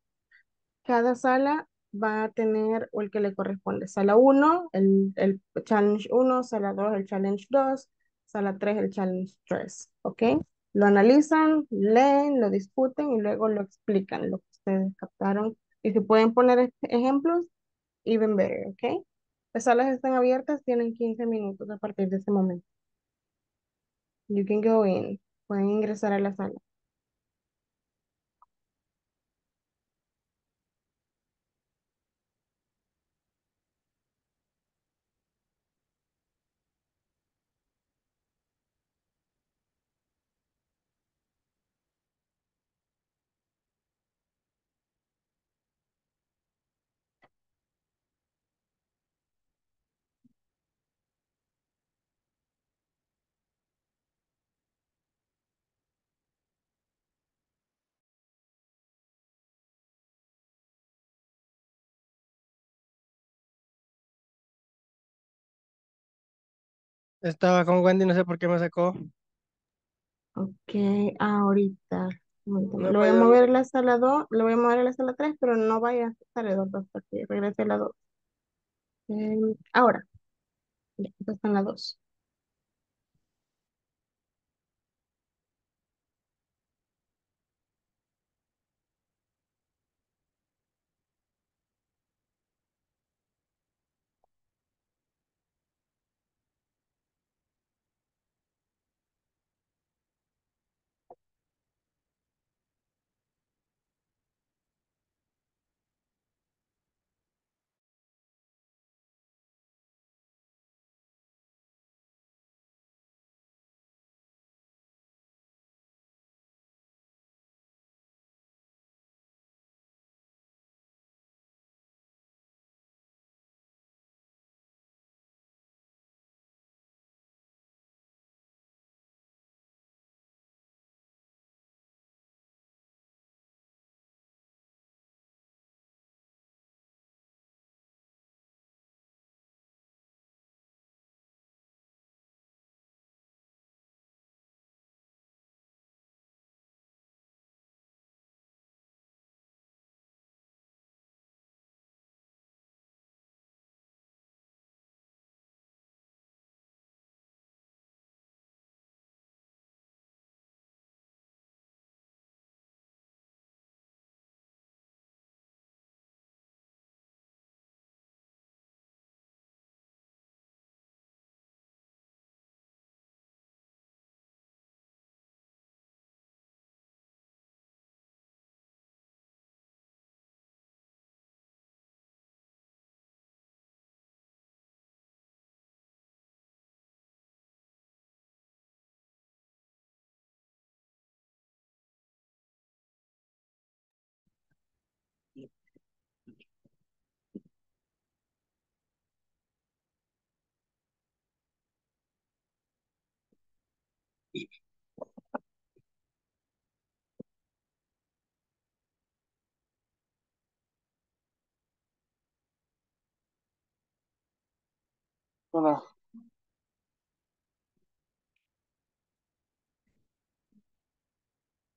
Cada sala va a tener el que le corresponde. Sala 1, el challenge 1. Sala 2, el challenge 2. Sala 3, el challenge 3. Okay. Lo analizan, leen, lo discuten y luego lo explican, lo que ustedes captaron. Y si pueden poner ejemplos, even better, ¿ok? Las salas están abiertas, tienen 15 minutos a partir de ese momento. You can go in. Pueden ingresar a la sala. Estaba con Wendy, no sé por qué me sacó. Ok, ahorita. No, lo voy a mover a la sala 2, lo voy a mover a la sala 3, pero no vaya a sala 2 hasta que regrese a la 2. Ahora. Ya, está en la 2. Hola.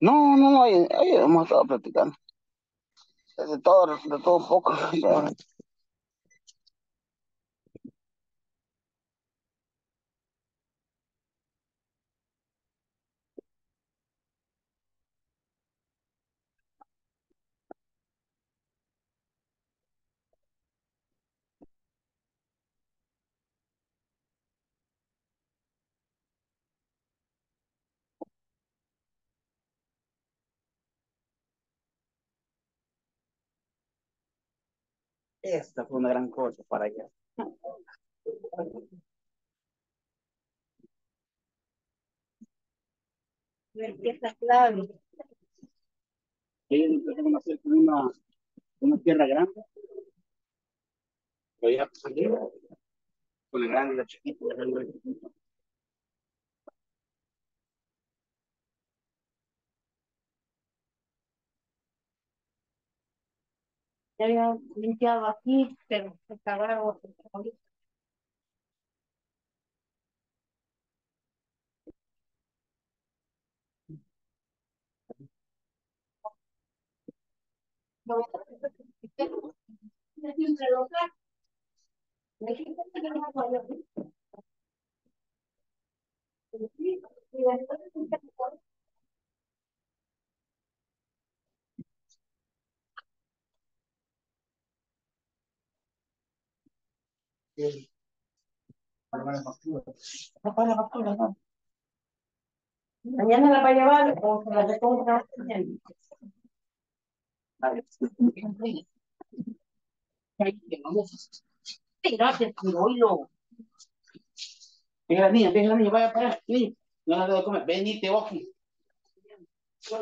No, ahí hemos estado platicando. De todo un poco. Esta fue una gran cosa para ella. Piezas clave. Ellos empezaron a hacer con una tierra grande. Lo ya salió. Con la grande, la chiquita, la grande, la chiquita. Ya había limpiado aquí, pero se acabaron. Para la factura. No, para la factura, no. ¿Mañana la va a llevar o se la recoge mañana? Vale. Gracias, pero oílo. Venga la niña, vaya para allá. No la debo comer. Venite, Oki.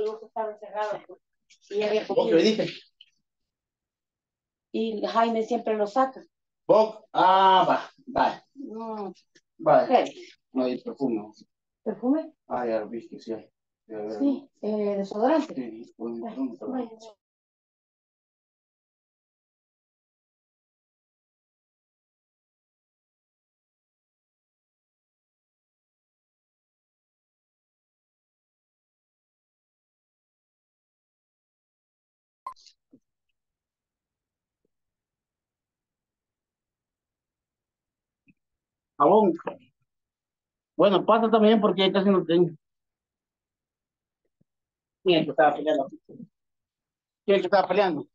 Los que estaban cerrados. Y había comido. Venite. Y Jaime siempre lo saca. Bob, va. No. Vale. No hay perfume. ¿Perfume? Ah, ya lo viste, sí. Sí, desodorante. Sí, desodorante. Jabón. Bueno, pata también porque casi no tengo. ¿Quién que estaba peleando?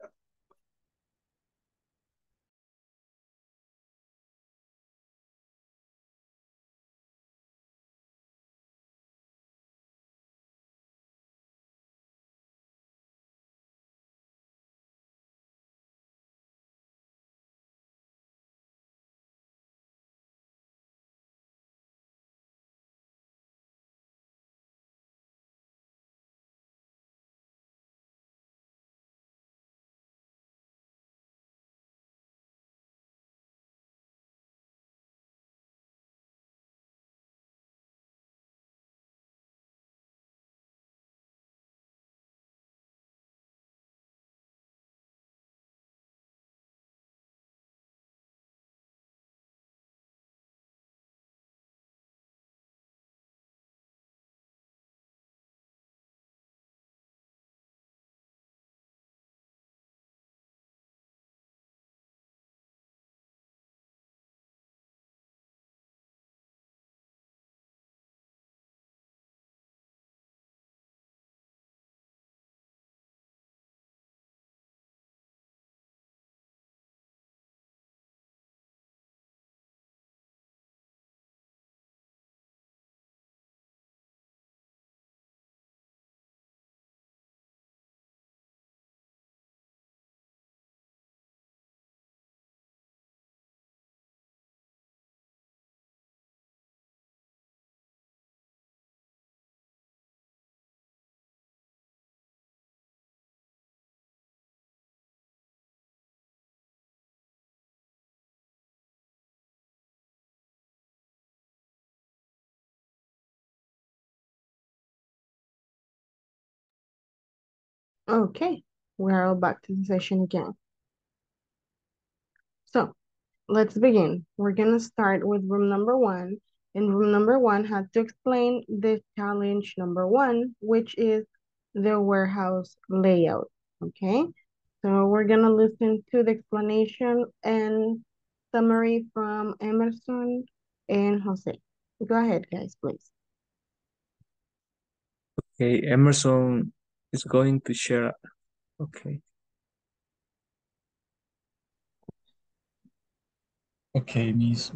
much. Okay, we're all back to the session again. So let's begin. We're gonna start with room number one. And room number one had to explain the challenge number one, which is the warehouse layout, okay? So we're gonna listen to the explanation and summary from Emerson and Jose. Go ahead, guys, please. Okay, Emerson is going to share. Okay. Okay, Miss.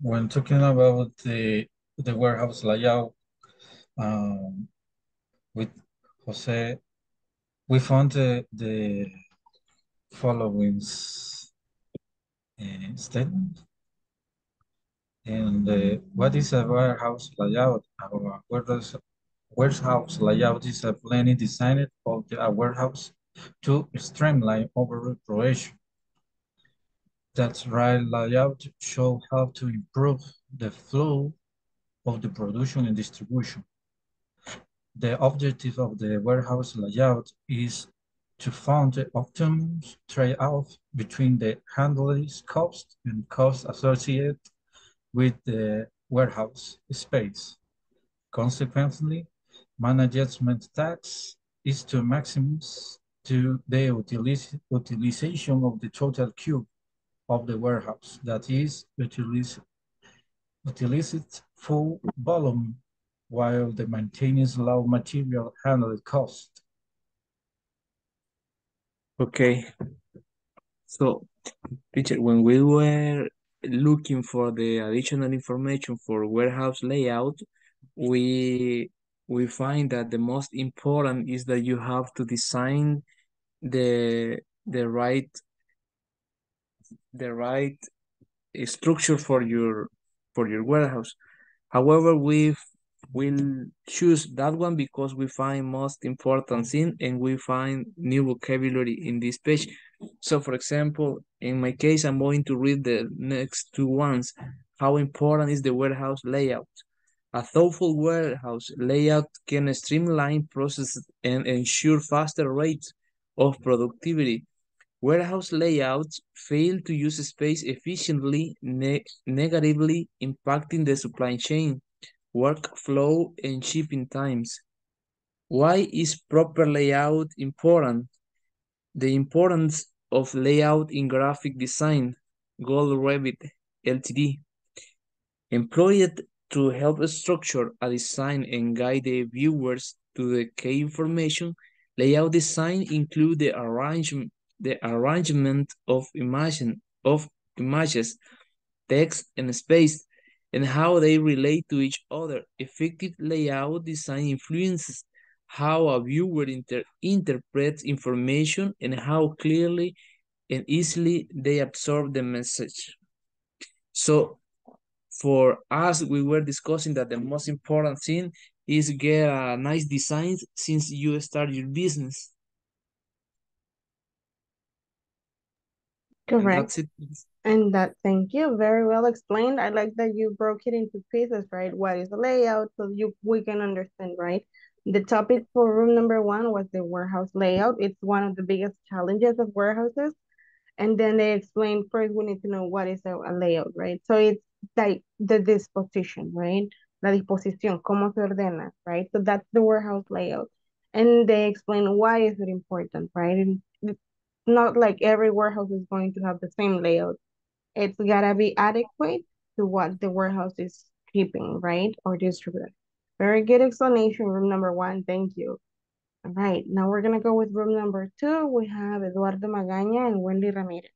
When talking about the warehouse layout, with Jose, we found the following statement. And what is a warehouse layout? Our warehouse layout is a planning designed of a warehouse to streamline overall operation. That right layout shows how to improve the flow of the production and distribution. The objective of the warehouse layout is to find the optimum trade-off between the handling cost and costs associated with the warehouse space. Consequently, management tax is to maximize the utilization of the total cube of the warehouse, that is, utilized full volume, while the maintenance low material handle cost. Okay. So, Richard, when we were looking for the additional information for warehouse layout, we find that the most important is that you have to design the right structure for your warehouse. However, we will choose that one because we find most important thing and we find new vocabulary in this page. So for example, in my case, I'm going to read the next two ones. How important is the warehouse layout? A thoughtful warehouse layout can streamline processes and ensure faster rates of productivity. Warehouse layouts fail to use space efficiently, negatively impacting the supply chain, workflow, and shipping times. Why is proper layout important? The importance of layout in graphic design, Goldrabbit Ltd. Employed to help structure a design and guide the viewers to the key information Layout design includes the arrangement of images, text, and space, and how they relate to each other. Effective layout design influences how a viewer interprets information and how clearly and easily they absorb the message. So for us, we were discussing that the most important thing is get a nice design since you start your business. Correct. And thank you, very well explained. I like that you broke it into pieces, right? What is the layout, so we can understand, right? The topic for room number one was the warehouse layout. It's one of the biggest challenges of warehouses. And then they explained, first we need to know what is a layout, right? So it's like the disposition, right? La disposición, cómo se ordena, right? So that's the warehouse layout. And they explain why is it important, right? And it's not like every warehouse is going to have the same layout. It's gotta be adequate to what the warehouse is keeping, right? Or distributed. Very good explanation, room number one, thank you. All right, now we're gonna go with room number two. We have Eduardo Magaña and Wendy Ramirez.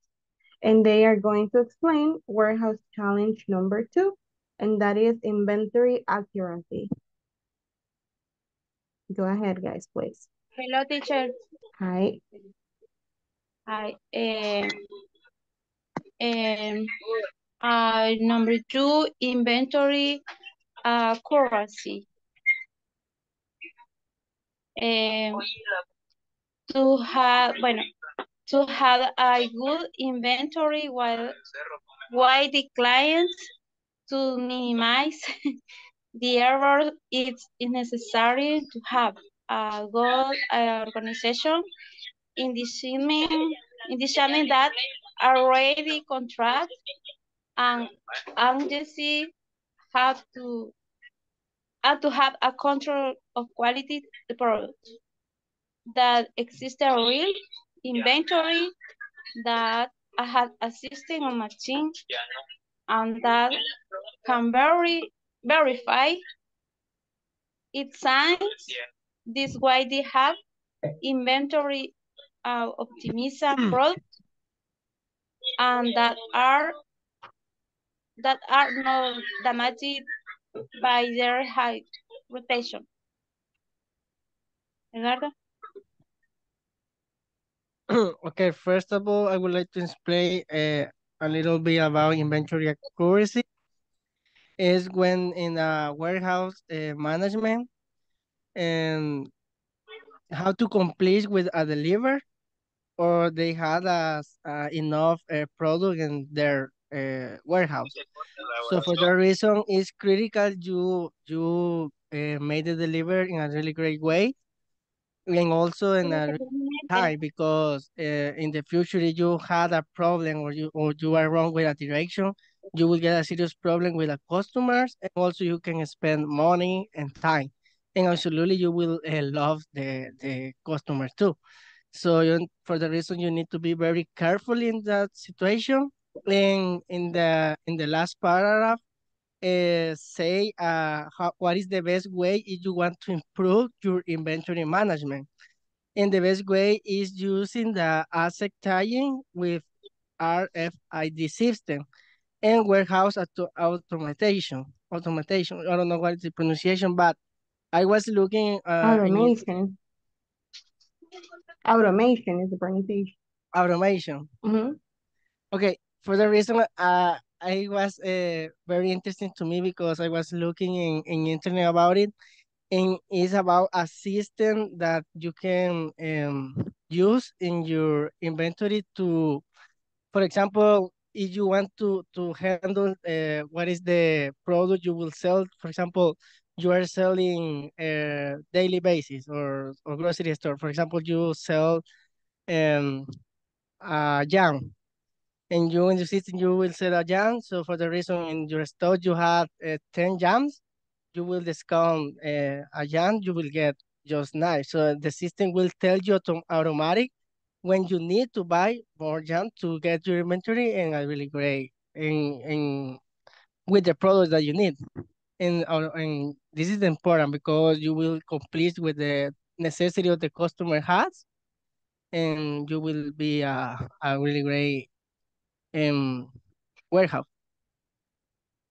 And they are going to explain warehouse challenge number two, and that is inventory accuracy. Go ahead, guys, please. Hello, teacher. Hi. Hi. Number two, inventory accuracy. To have a good inventory while the clients to minimize the errors, it's necessary to have a good organization in designing that already contract and agency have to have a control of quality the product that exists a real inventory that I had a system on my team and that can verify its signs. This way they have inventory optimization products and that are not damaged by their high rotation. Eduardo? Okay, first of all, I would like to explain a little bit about inventory accuracy. Is when in a warehouse management and how to complete with a deliver, or they had enough product in their warehouse. So for that reason, it's critical you made the deliver in a really great way. And also in a time, because in the future, if you had a problem or you are wrong with a direction, you will get a serious problem with the customers, and also you can spend money and time. And absolutely, you will love the customers too. So for the reason, you need to be very careful in that situation. And in the last paragraph, say what is the best way if you want to improve your inventory management. And the best way is using the asset tagging with RFID system and warehouse automation. I don't know what is the pronunciation, but I was looking automation. Automation is the pronunciation. Automation. Mm-hmm. Okay, for the reason I was very interesting to me because I was looking in internet about it, and it's about a system that you can use in your inventory to, for example, if you want to handle what is the product you will sell. For example, you are selling daily basis or grocery store. For example, you sell jam. And you in the system, you will sell a jam. So for the reason in your store, you have 10 jams, you will discount a jam, you will get just 9. So the system will tell you automatic when you need to buy more jam to get your inventory and a really great in with the product that you need. And this is important because you will complete with the necessity of the customer has, and you will be a really great warehouse.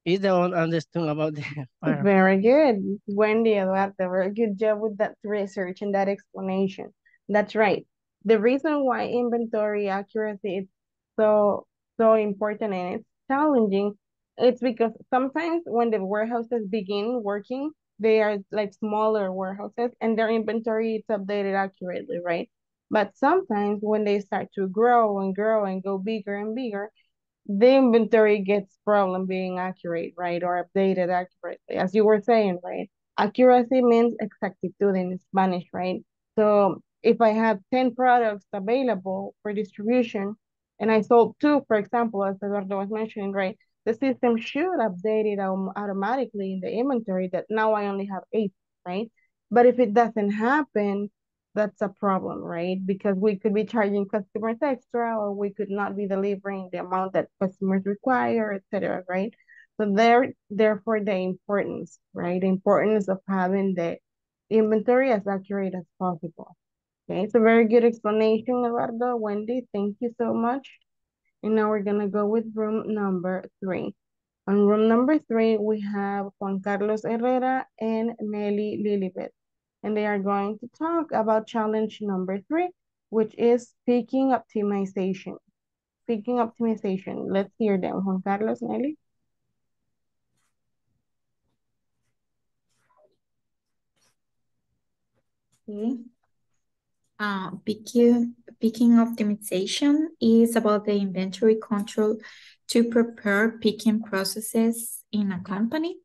Is the one understood about the farm. Very good, Wendy, Eduardo. Very good job with that research and that explanation. That's right. The reason why inventory accuracy is so important and it's challenging, it's because sometimes when the warehouses begin working, they are like smaller warehouses and their inventory is updated accurately, right? But sometimes when they start to grow and grow and go bigger and bigger, the inventory gets problem being accurate, right? Or updated accurately, as you were saying, right? Accuracy means exactitud in Spanish, right? So if I have 10 products available for distribution and I sold 2, for example, as Eduardo was mentioning, right? The system should update it automatically in the inventory that now I only have 8, right? But if it doesn't happen, that's a problem, right? Because we could be charging customers extra, or we could not be delivering the amount that customers require, etc., right? So therefore the importance, right? The importance of having the inventory as accurate as possible. Okay, so very good explanation, Eduardo, Wendy, thank you so much. And now we're gonna go with room number 3. On room number 3, we have Juan Carlos Herrera and Nelly Lilibet. And they are going to talk about challenge number 3, which is picking optimization. Picking optimization. Let's hear them. Juan Carlos, Nelly. Okay. Picking optimization is about the inventory control to prepare picking processes in a company.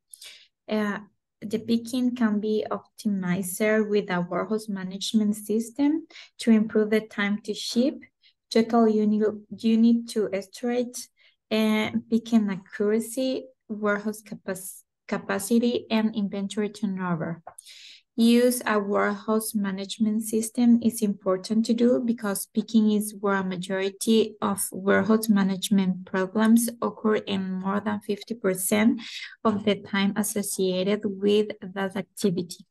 The picking can be optimized with a warehouse management system to improve the time to ship, total unit to storage, and picking accuracy, warehouse capacity, and inventory turnover. Use a warehouse management system is important to do because picking is where a majority of warehouse management problems occur and more than 50% of the time associated with that activity.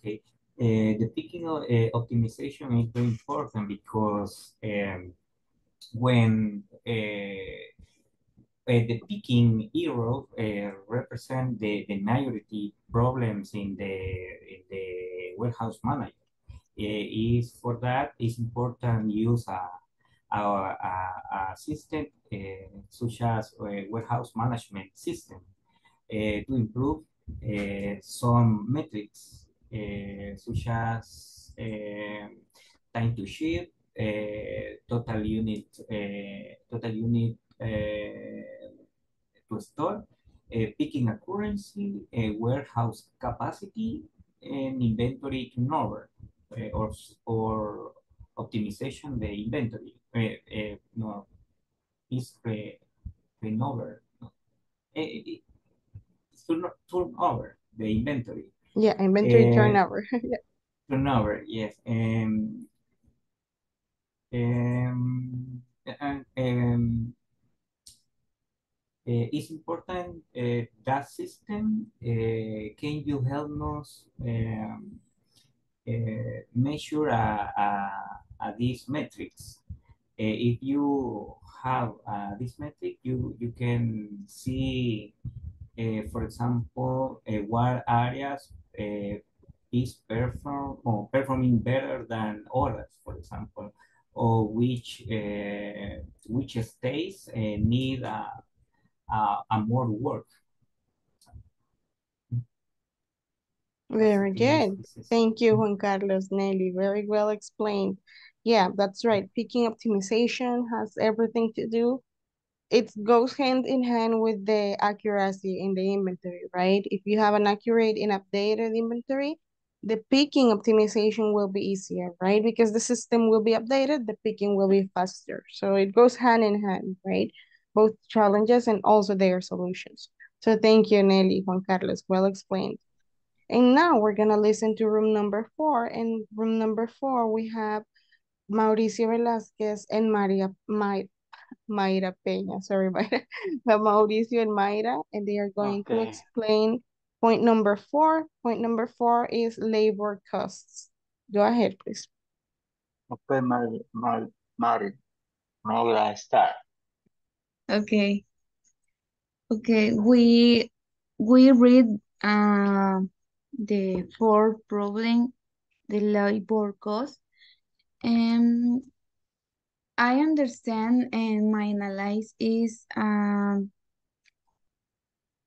Okay, the picking optimization is very important because when the picking error represent the majority problems in the warehouse manager. Is for that it's important use a system such as a warehouse management system to improve some metrics such as time to ship, total unit. To store, picking accuracy, warehouse capacity, and inventory turnover, or optimization the inventory. No, is turnover. Turnover the inventory. Yeah, inventory turnover. Yeah. Turnover, yes. It's important that system can you help us measure these metrics. If you have this metric, you can see, for example, what areas is performing better than others, for example, or which states need more work. Very good. Thank you, Juan Carlos, Nelly. Very well explained. Yeah, that's right. Picking optimization has everything to do. It goes hand in hand with the accuracy in the inventory, right? If you have an accurate and updated inventory, the picking optimization will be easier, right? Because the system will be updated, the picking will be faster. So it goes hand in hand, right? Both challenges and also their solutions. So thank you, Nelly, Juan Carlos, well explained. And now we're gonna listen to room number 4. In room number 4, we have Mauricio Velazquez and Maria, Mayra Peña. Sorry, Mayra. But Mauricio and Mayra, and they are going to explain point number 4. Point number 4 is labor costs. Go ahead, please. Okay, Mayra, start. Okay. Okay, we read the 4th problem, the labor cost. I understand, and my analysis is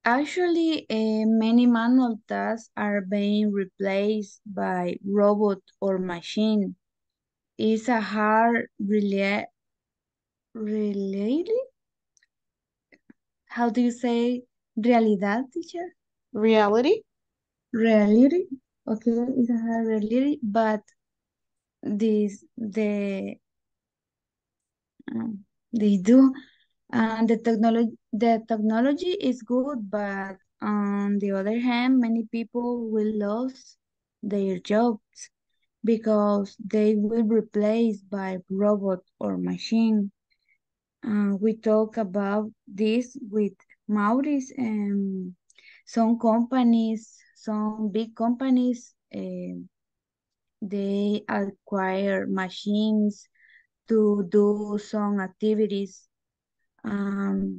actually many manual tasks are being replaced by robot or machine. It's a hard how do you say realidad, teacher? Reality. Reality. Okay, it's a hard reality, but they do. The technology is good, but on the other hand, many people will lose their jobs because they will replaced by robot or machine. We talk about this with Maurice, and some companies, some big companies, they acquire machines to do some activities. The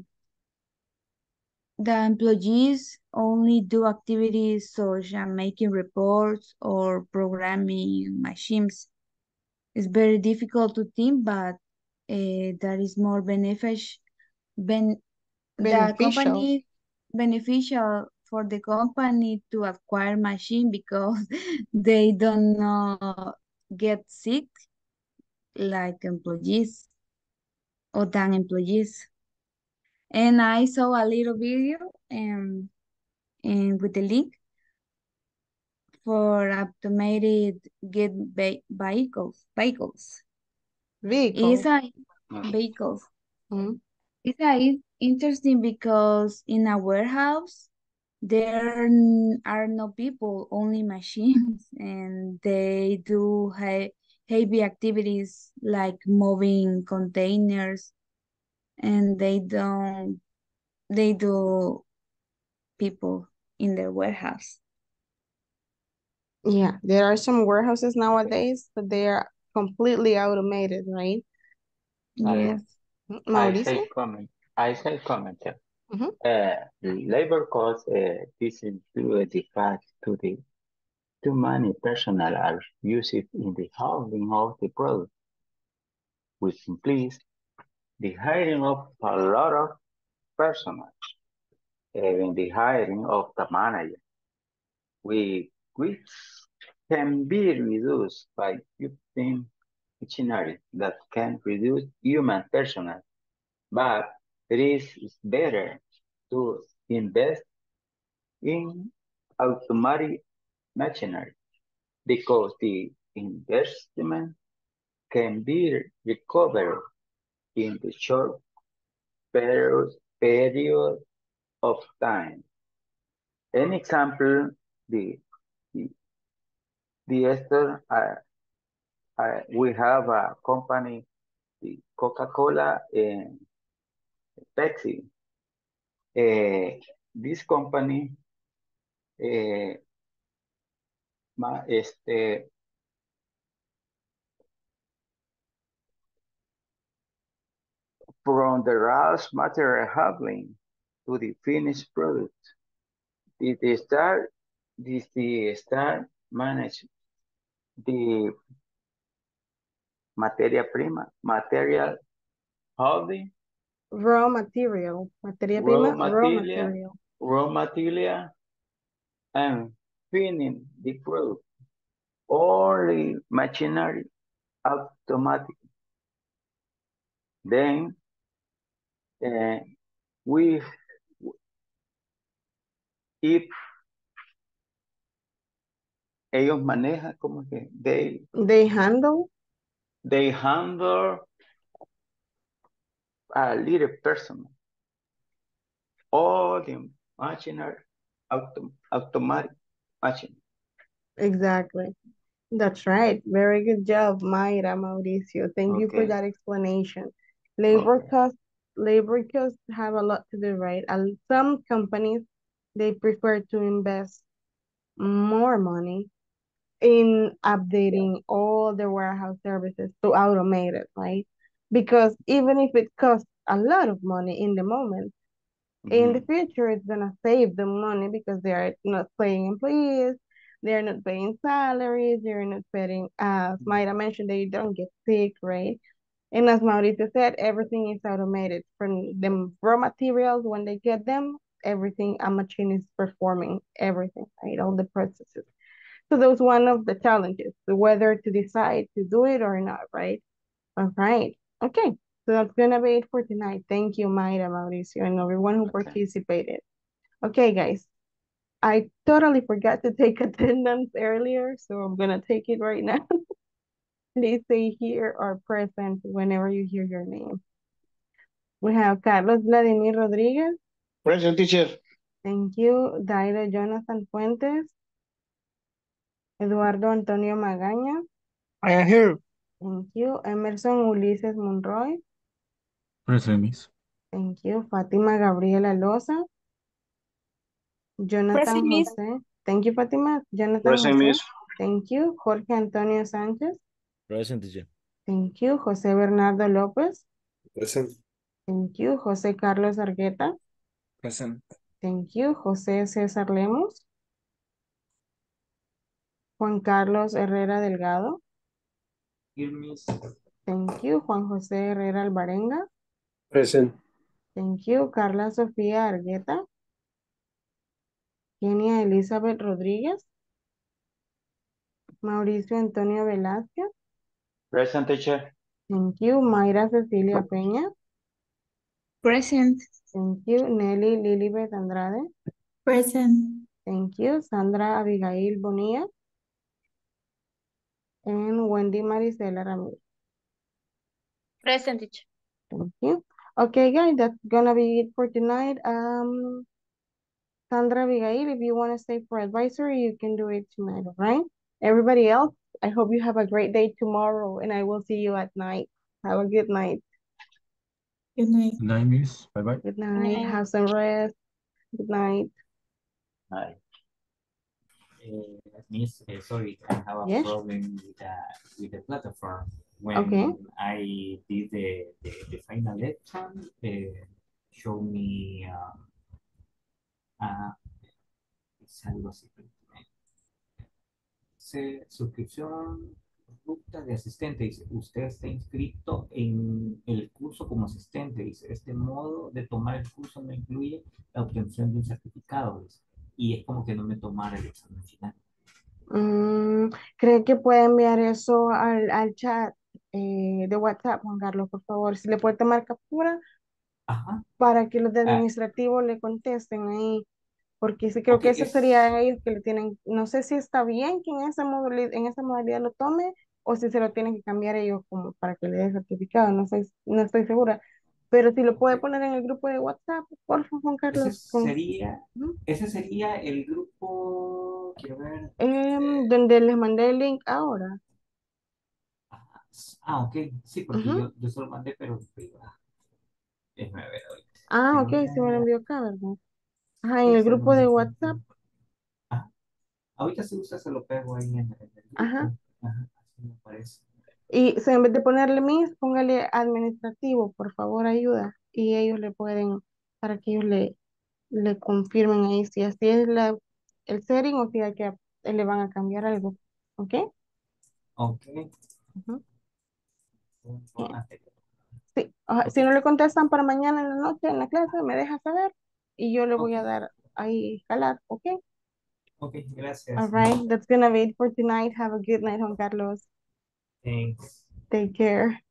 employees only do activities such as making reports or programming machines. It's very difficult to think, but that is more beneficial for the company to acquire machine because they don't get sick like employees or than employees. And I saw a little video and with the link for automated vehicles. It's a vehicles. Mm-hmm. It's interesting because in a warehouse there are no people, only machines, and they do heavy activities like moving containers, and they do people in their warehouse. Yeah, there are some warehouses nowadays, but they are completely automated, right? Yes. I say comment. Yeah. Mm-hmm. Labor costs, this includes the fact too many personnel are used in the handling of the product, which implies the hiring of a lot of personnel, even the hiring of the manager, which can be reduced by using machinery that can reduce human personnel, but it is better to invest in automatic machinery because the investment can be recovered in the short period of time. An example, we have a company, the Coca-Cola and Pepsi. This company from the raw material handling to the finished product, the star manage the material handling, raw material, and finish the product. Only machinery automatic. Then if ellos manejan, como que they handle a little person, all the machinery automatic machine. Exactly. That's right. Very good job, Mayra, Mauricio. Thank you for that explanation. Labor costs have a lot to do, right? And some companies, they prefer to invest more money in updating all their warehouse services to automate it, right? Because even if it costs a lot of money in the moment, in the future, it's going to save them money because they are not paying employees, they're not paying salaries, they're not paying, as Mayra mentioned, they don't get sick, right? And as Mauricio said, everything is automated. From the raw materials, when they get them, everything, a machine is performing everything, right? All the processes. So that was one of the challenges, whether to decide to do it or not, right? All right. Okay. So that's going to be it for tonight. Thank you, Mayra, Mauricio, and everyone who participated. Okay, guys. I totally forgot to take attendance earlier, so I'm going to take it right now. Please say here or present whenever you hear your name. We have Carlos Vladimir Rodriguez. Present, teacher. Thank you. Daira Jonathan Fuentes. Eduardo Antonio Magaña. I am here. Thank you. Emerson Ulises Monroy. Present, miss. Thank you. Fátima Gabriela Loza. Jonathan Present, Jose. Miss. Thank you, Fátima. Jonathan Present, Jose. Miss. Thank you. Jorge Antonio Sánchez. Present, teacher. Thank you. José Bernardo López. Present. Thank you. José Carlos Argueta. Present. Thank you. José César Lemus. Juan Carlos Herrera Delgado. Thank you. Juan José Herrera Albarenga. Present. Thank you. Carla Sofía Argueta. Kenia Elizabeth Rodríguez. Mauricio Antonio Velazquez. Present, teacher. Thank you. Mayra Cecilia Peña. Present. Thank you. Nelly Lilibet Andrade. Present. Thank you. Sandra Abigail Bonilla. And Wendy Maricela Ramirez. Present, teacher. Thank you. Okay, guys, that's gonna be it for tonight. Sandra Abigail, if you want to stay for advisory, you can do it tonight, all right? Everybody else, I hope you have a great day tomorrow, and I will see you at night. Have a good night. Good night. Good night, miss. Bye-bye. Good night. Good night. Have some rest. Good night. Bye. Miss, sorry, I have a problem with the platform. When I did the final lecture, show me it's algo así. Suscripción conducta de asistente, dice, usted está inscrito en el curso como asistente, dice, este modo de tomar el curso no incluye la obtención de un certificado, dice, y es como que no me tomara el examen final. ¿Cree que puede enviar eso al chat de WhatsApp, Juan Carlos, por favor? Si le puede tomar captura para que los de administrativo le contesten ahí. Porque creo que eso sería ellos que lo tienen. No sé si está bien que en esa modalidad lo tome o si se lo tienen que cambiar ellos como para que le dé certificado. No estoy segura. Pero si lo puede poner en el grupo de WhatsApp, por favor, Juan Carlos. Ese sería el grupo, quiero ver. Donde les mandé el link ahora. Ok. Sí, porque yo se lo mandé, pero en privado. Déjame ver ahorita. Se me lo envió acá, ¿verdad? En el grupo de WhatsApp. Ahorita se usa, se lo pego ahí en el grupo. Así me parece. Y en vez de ponerle Miss, póngale administrativo, por favor, ayuda. Y ellos le pueden, para que ellos le confirmen ahí si así es el setting o si hay que, le van a cambiar algo. ¿Ok? Ok. Sí. Si no le contestan para mañana en la noche, en la clase, me deja saber. Y yo le voy a dar ahí, jalar, ¿ok? Ok, gracias. All right, that's gonna be it for tonight. Have a good night, Juan Carlos. Thanks. Take care.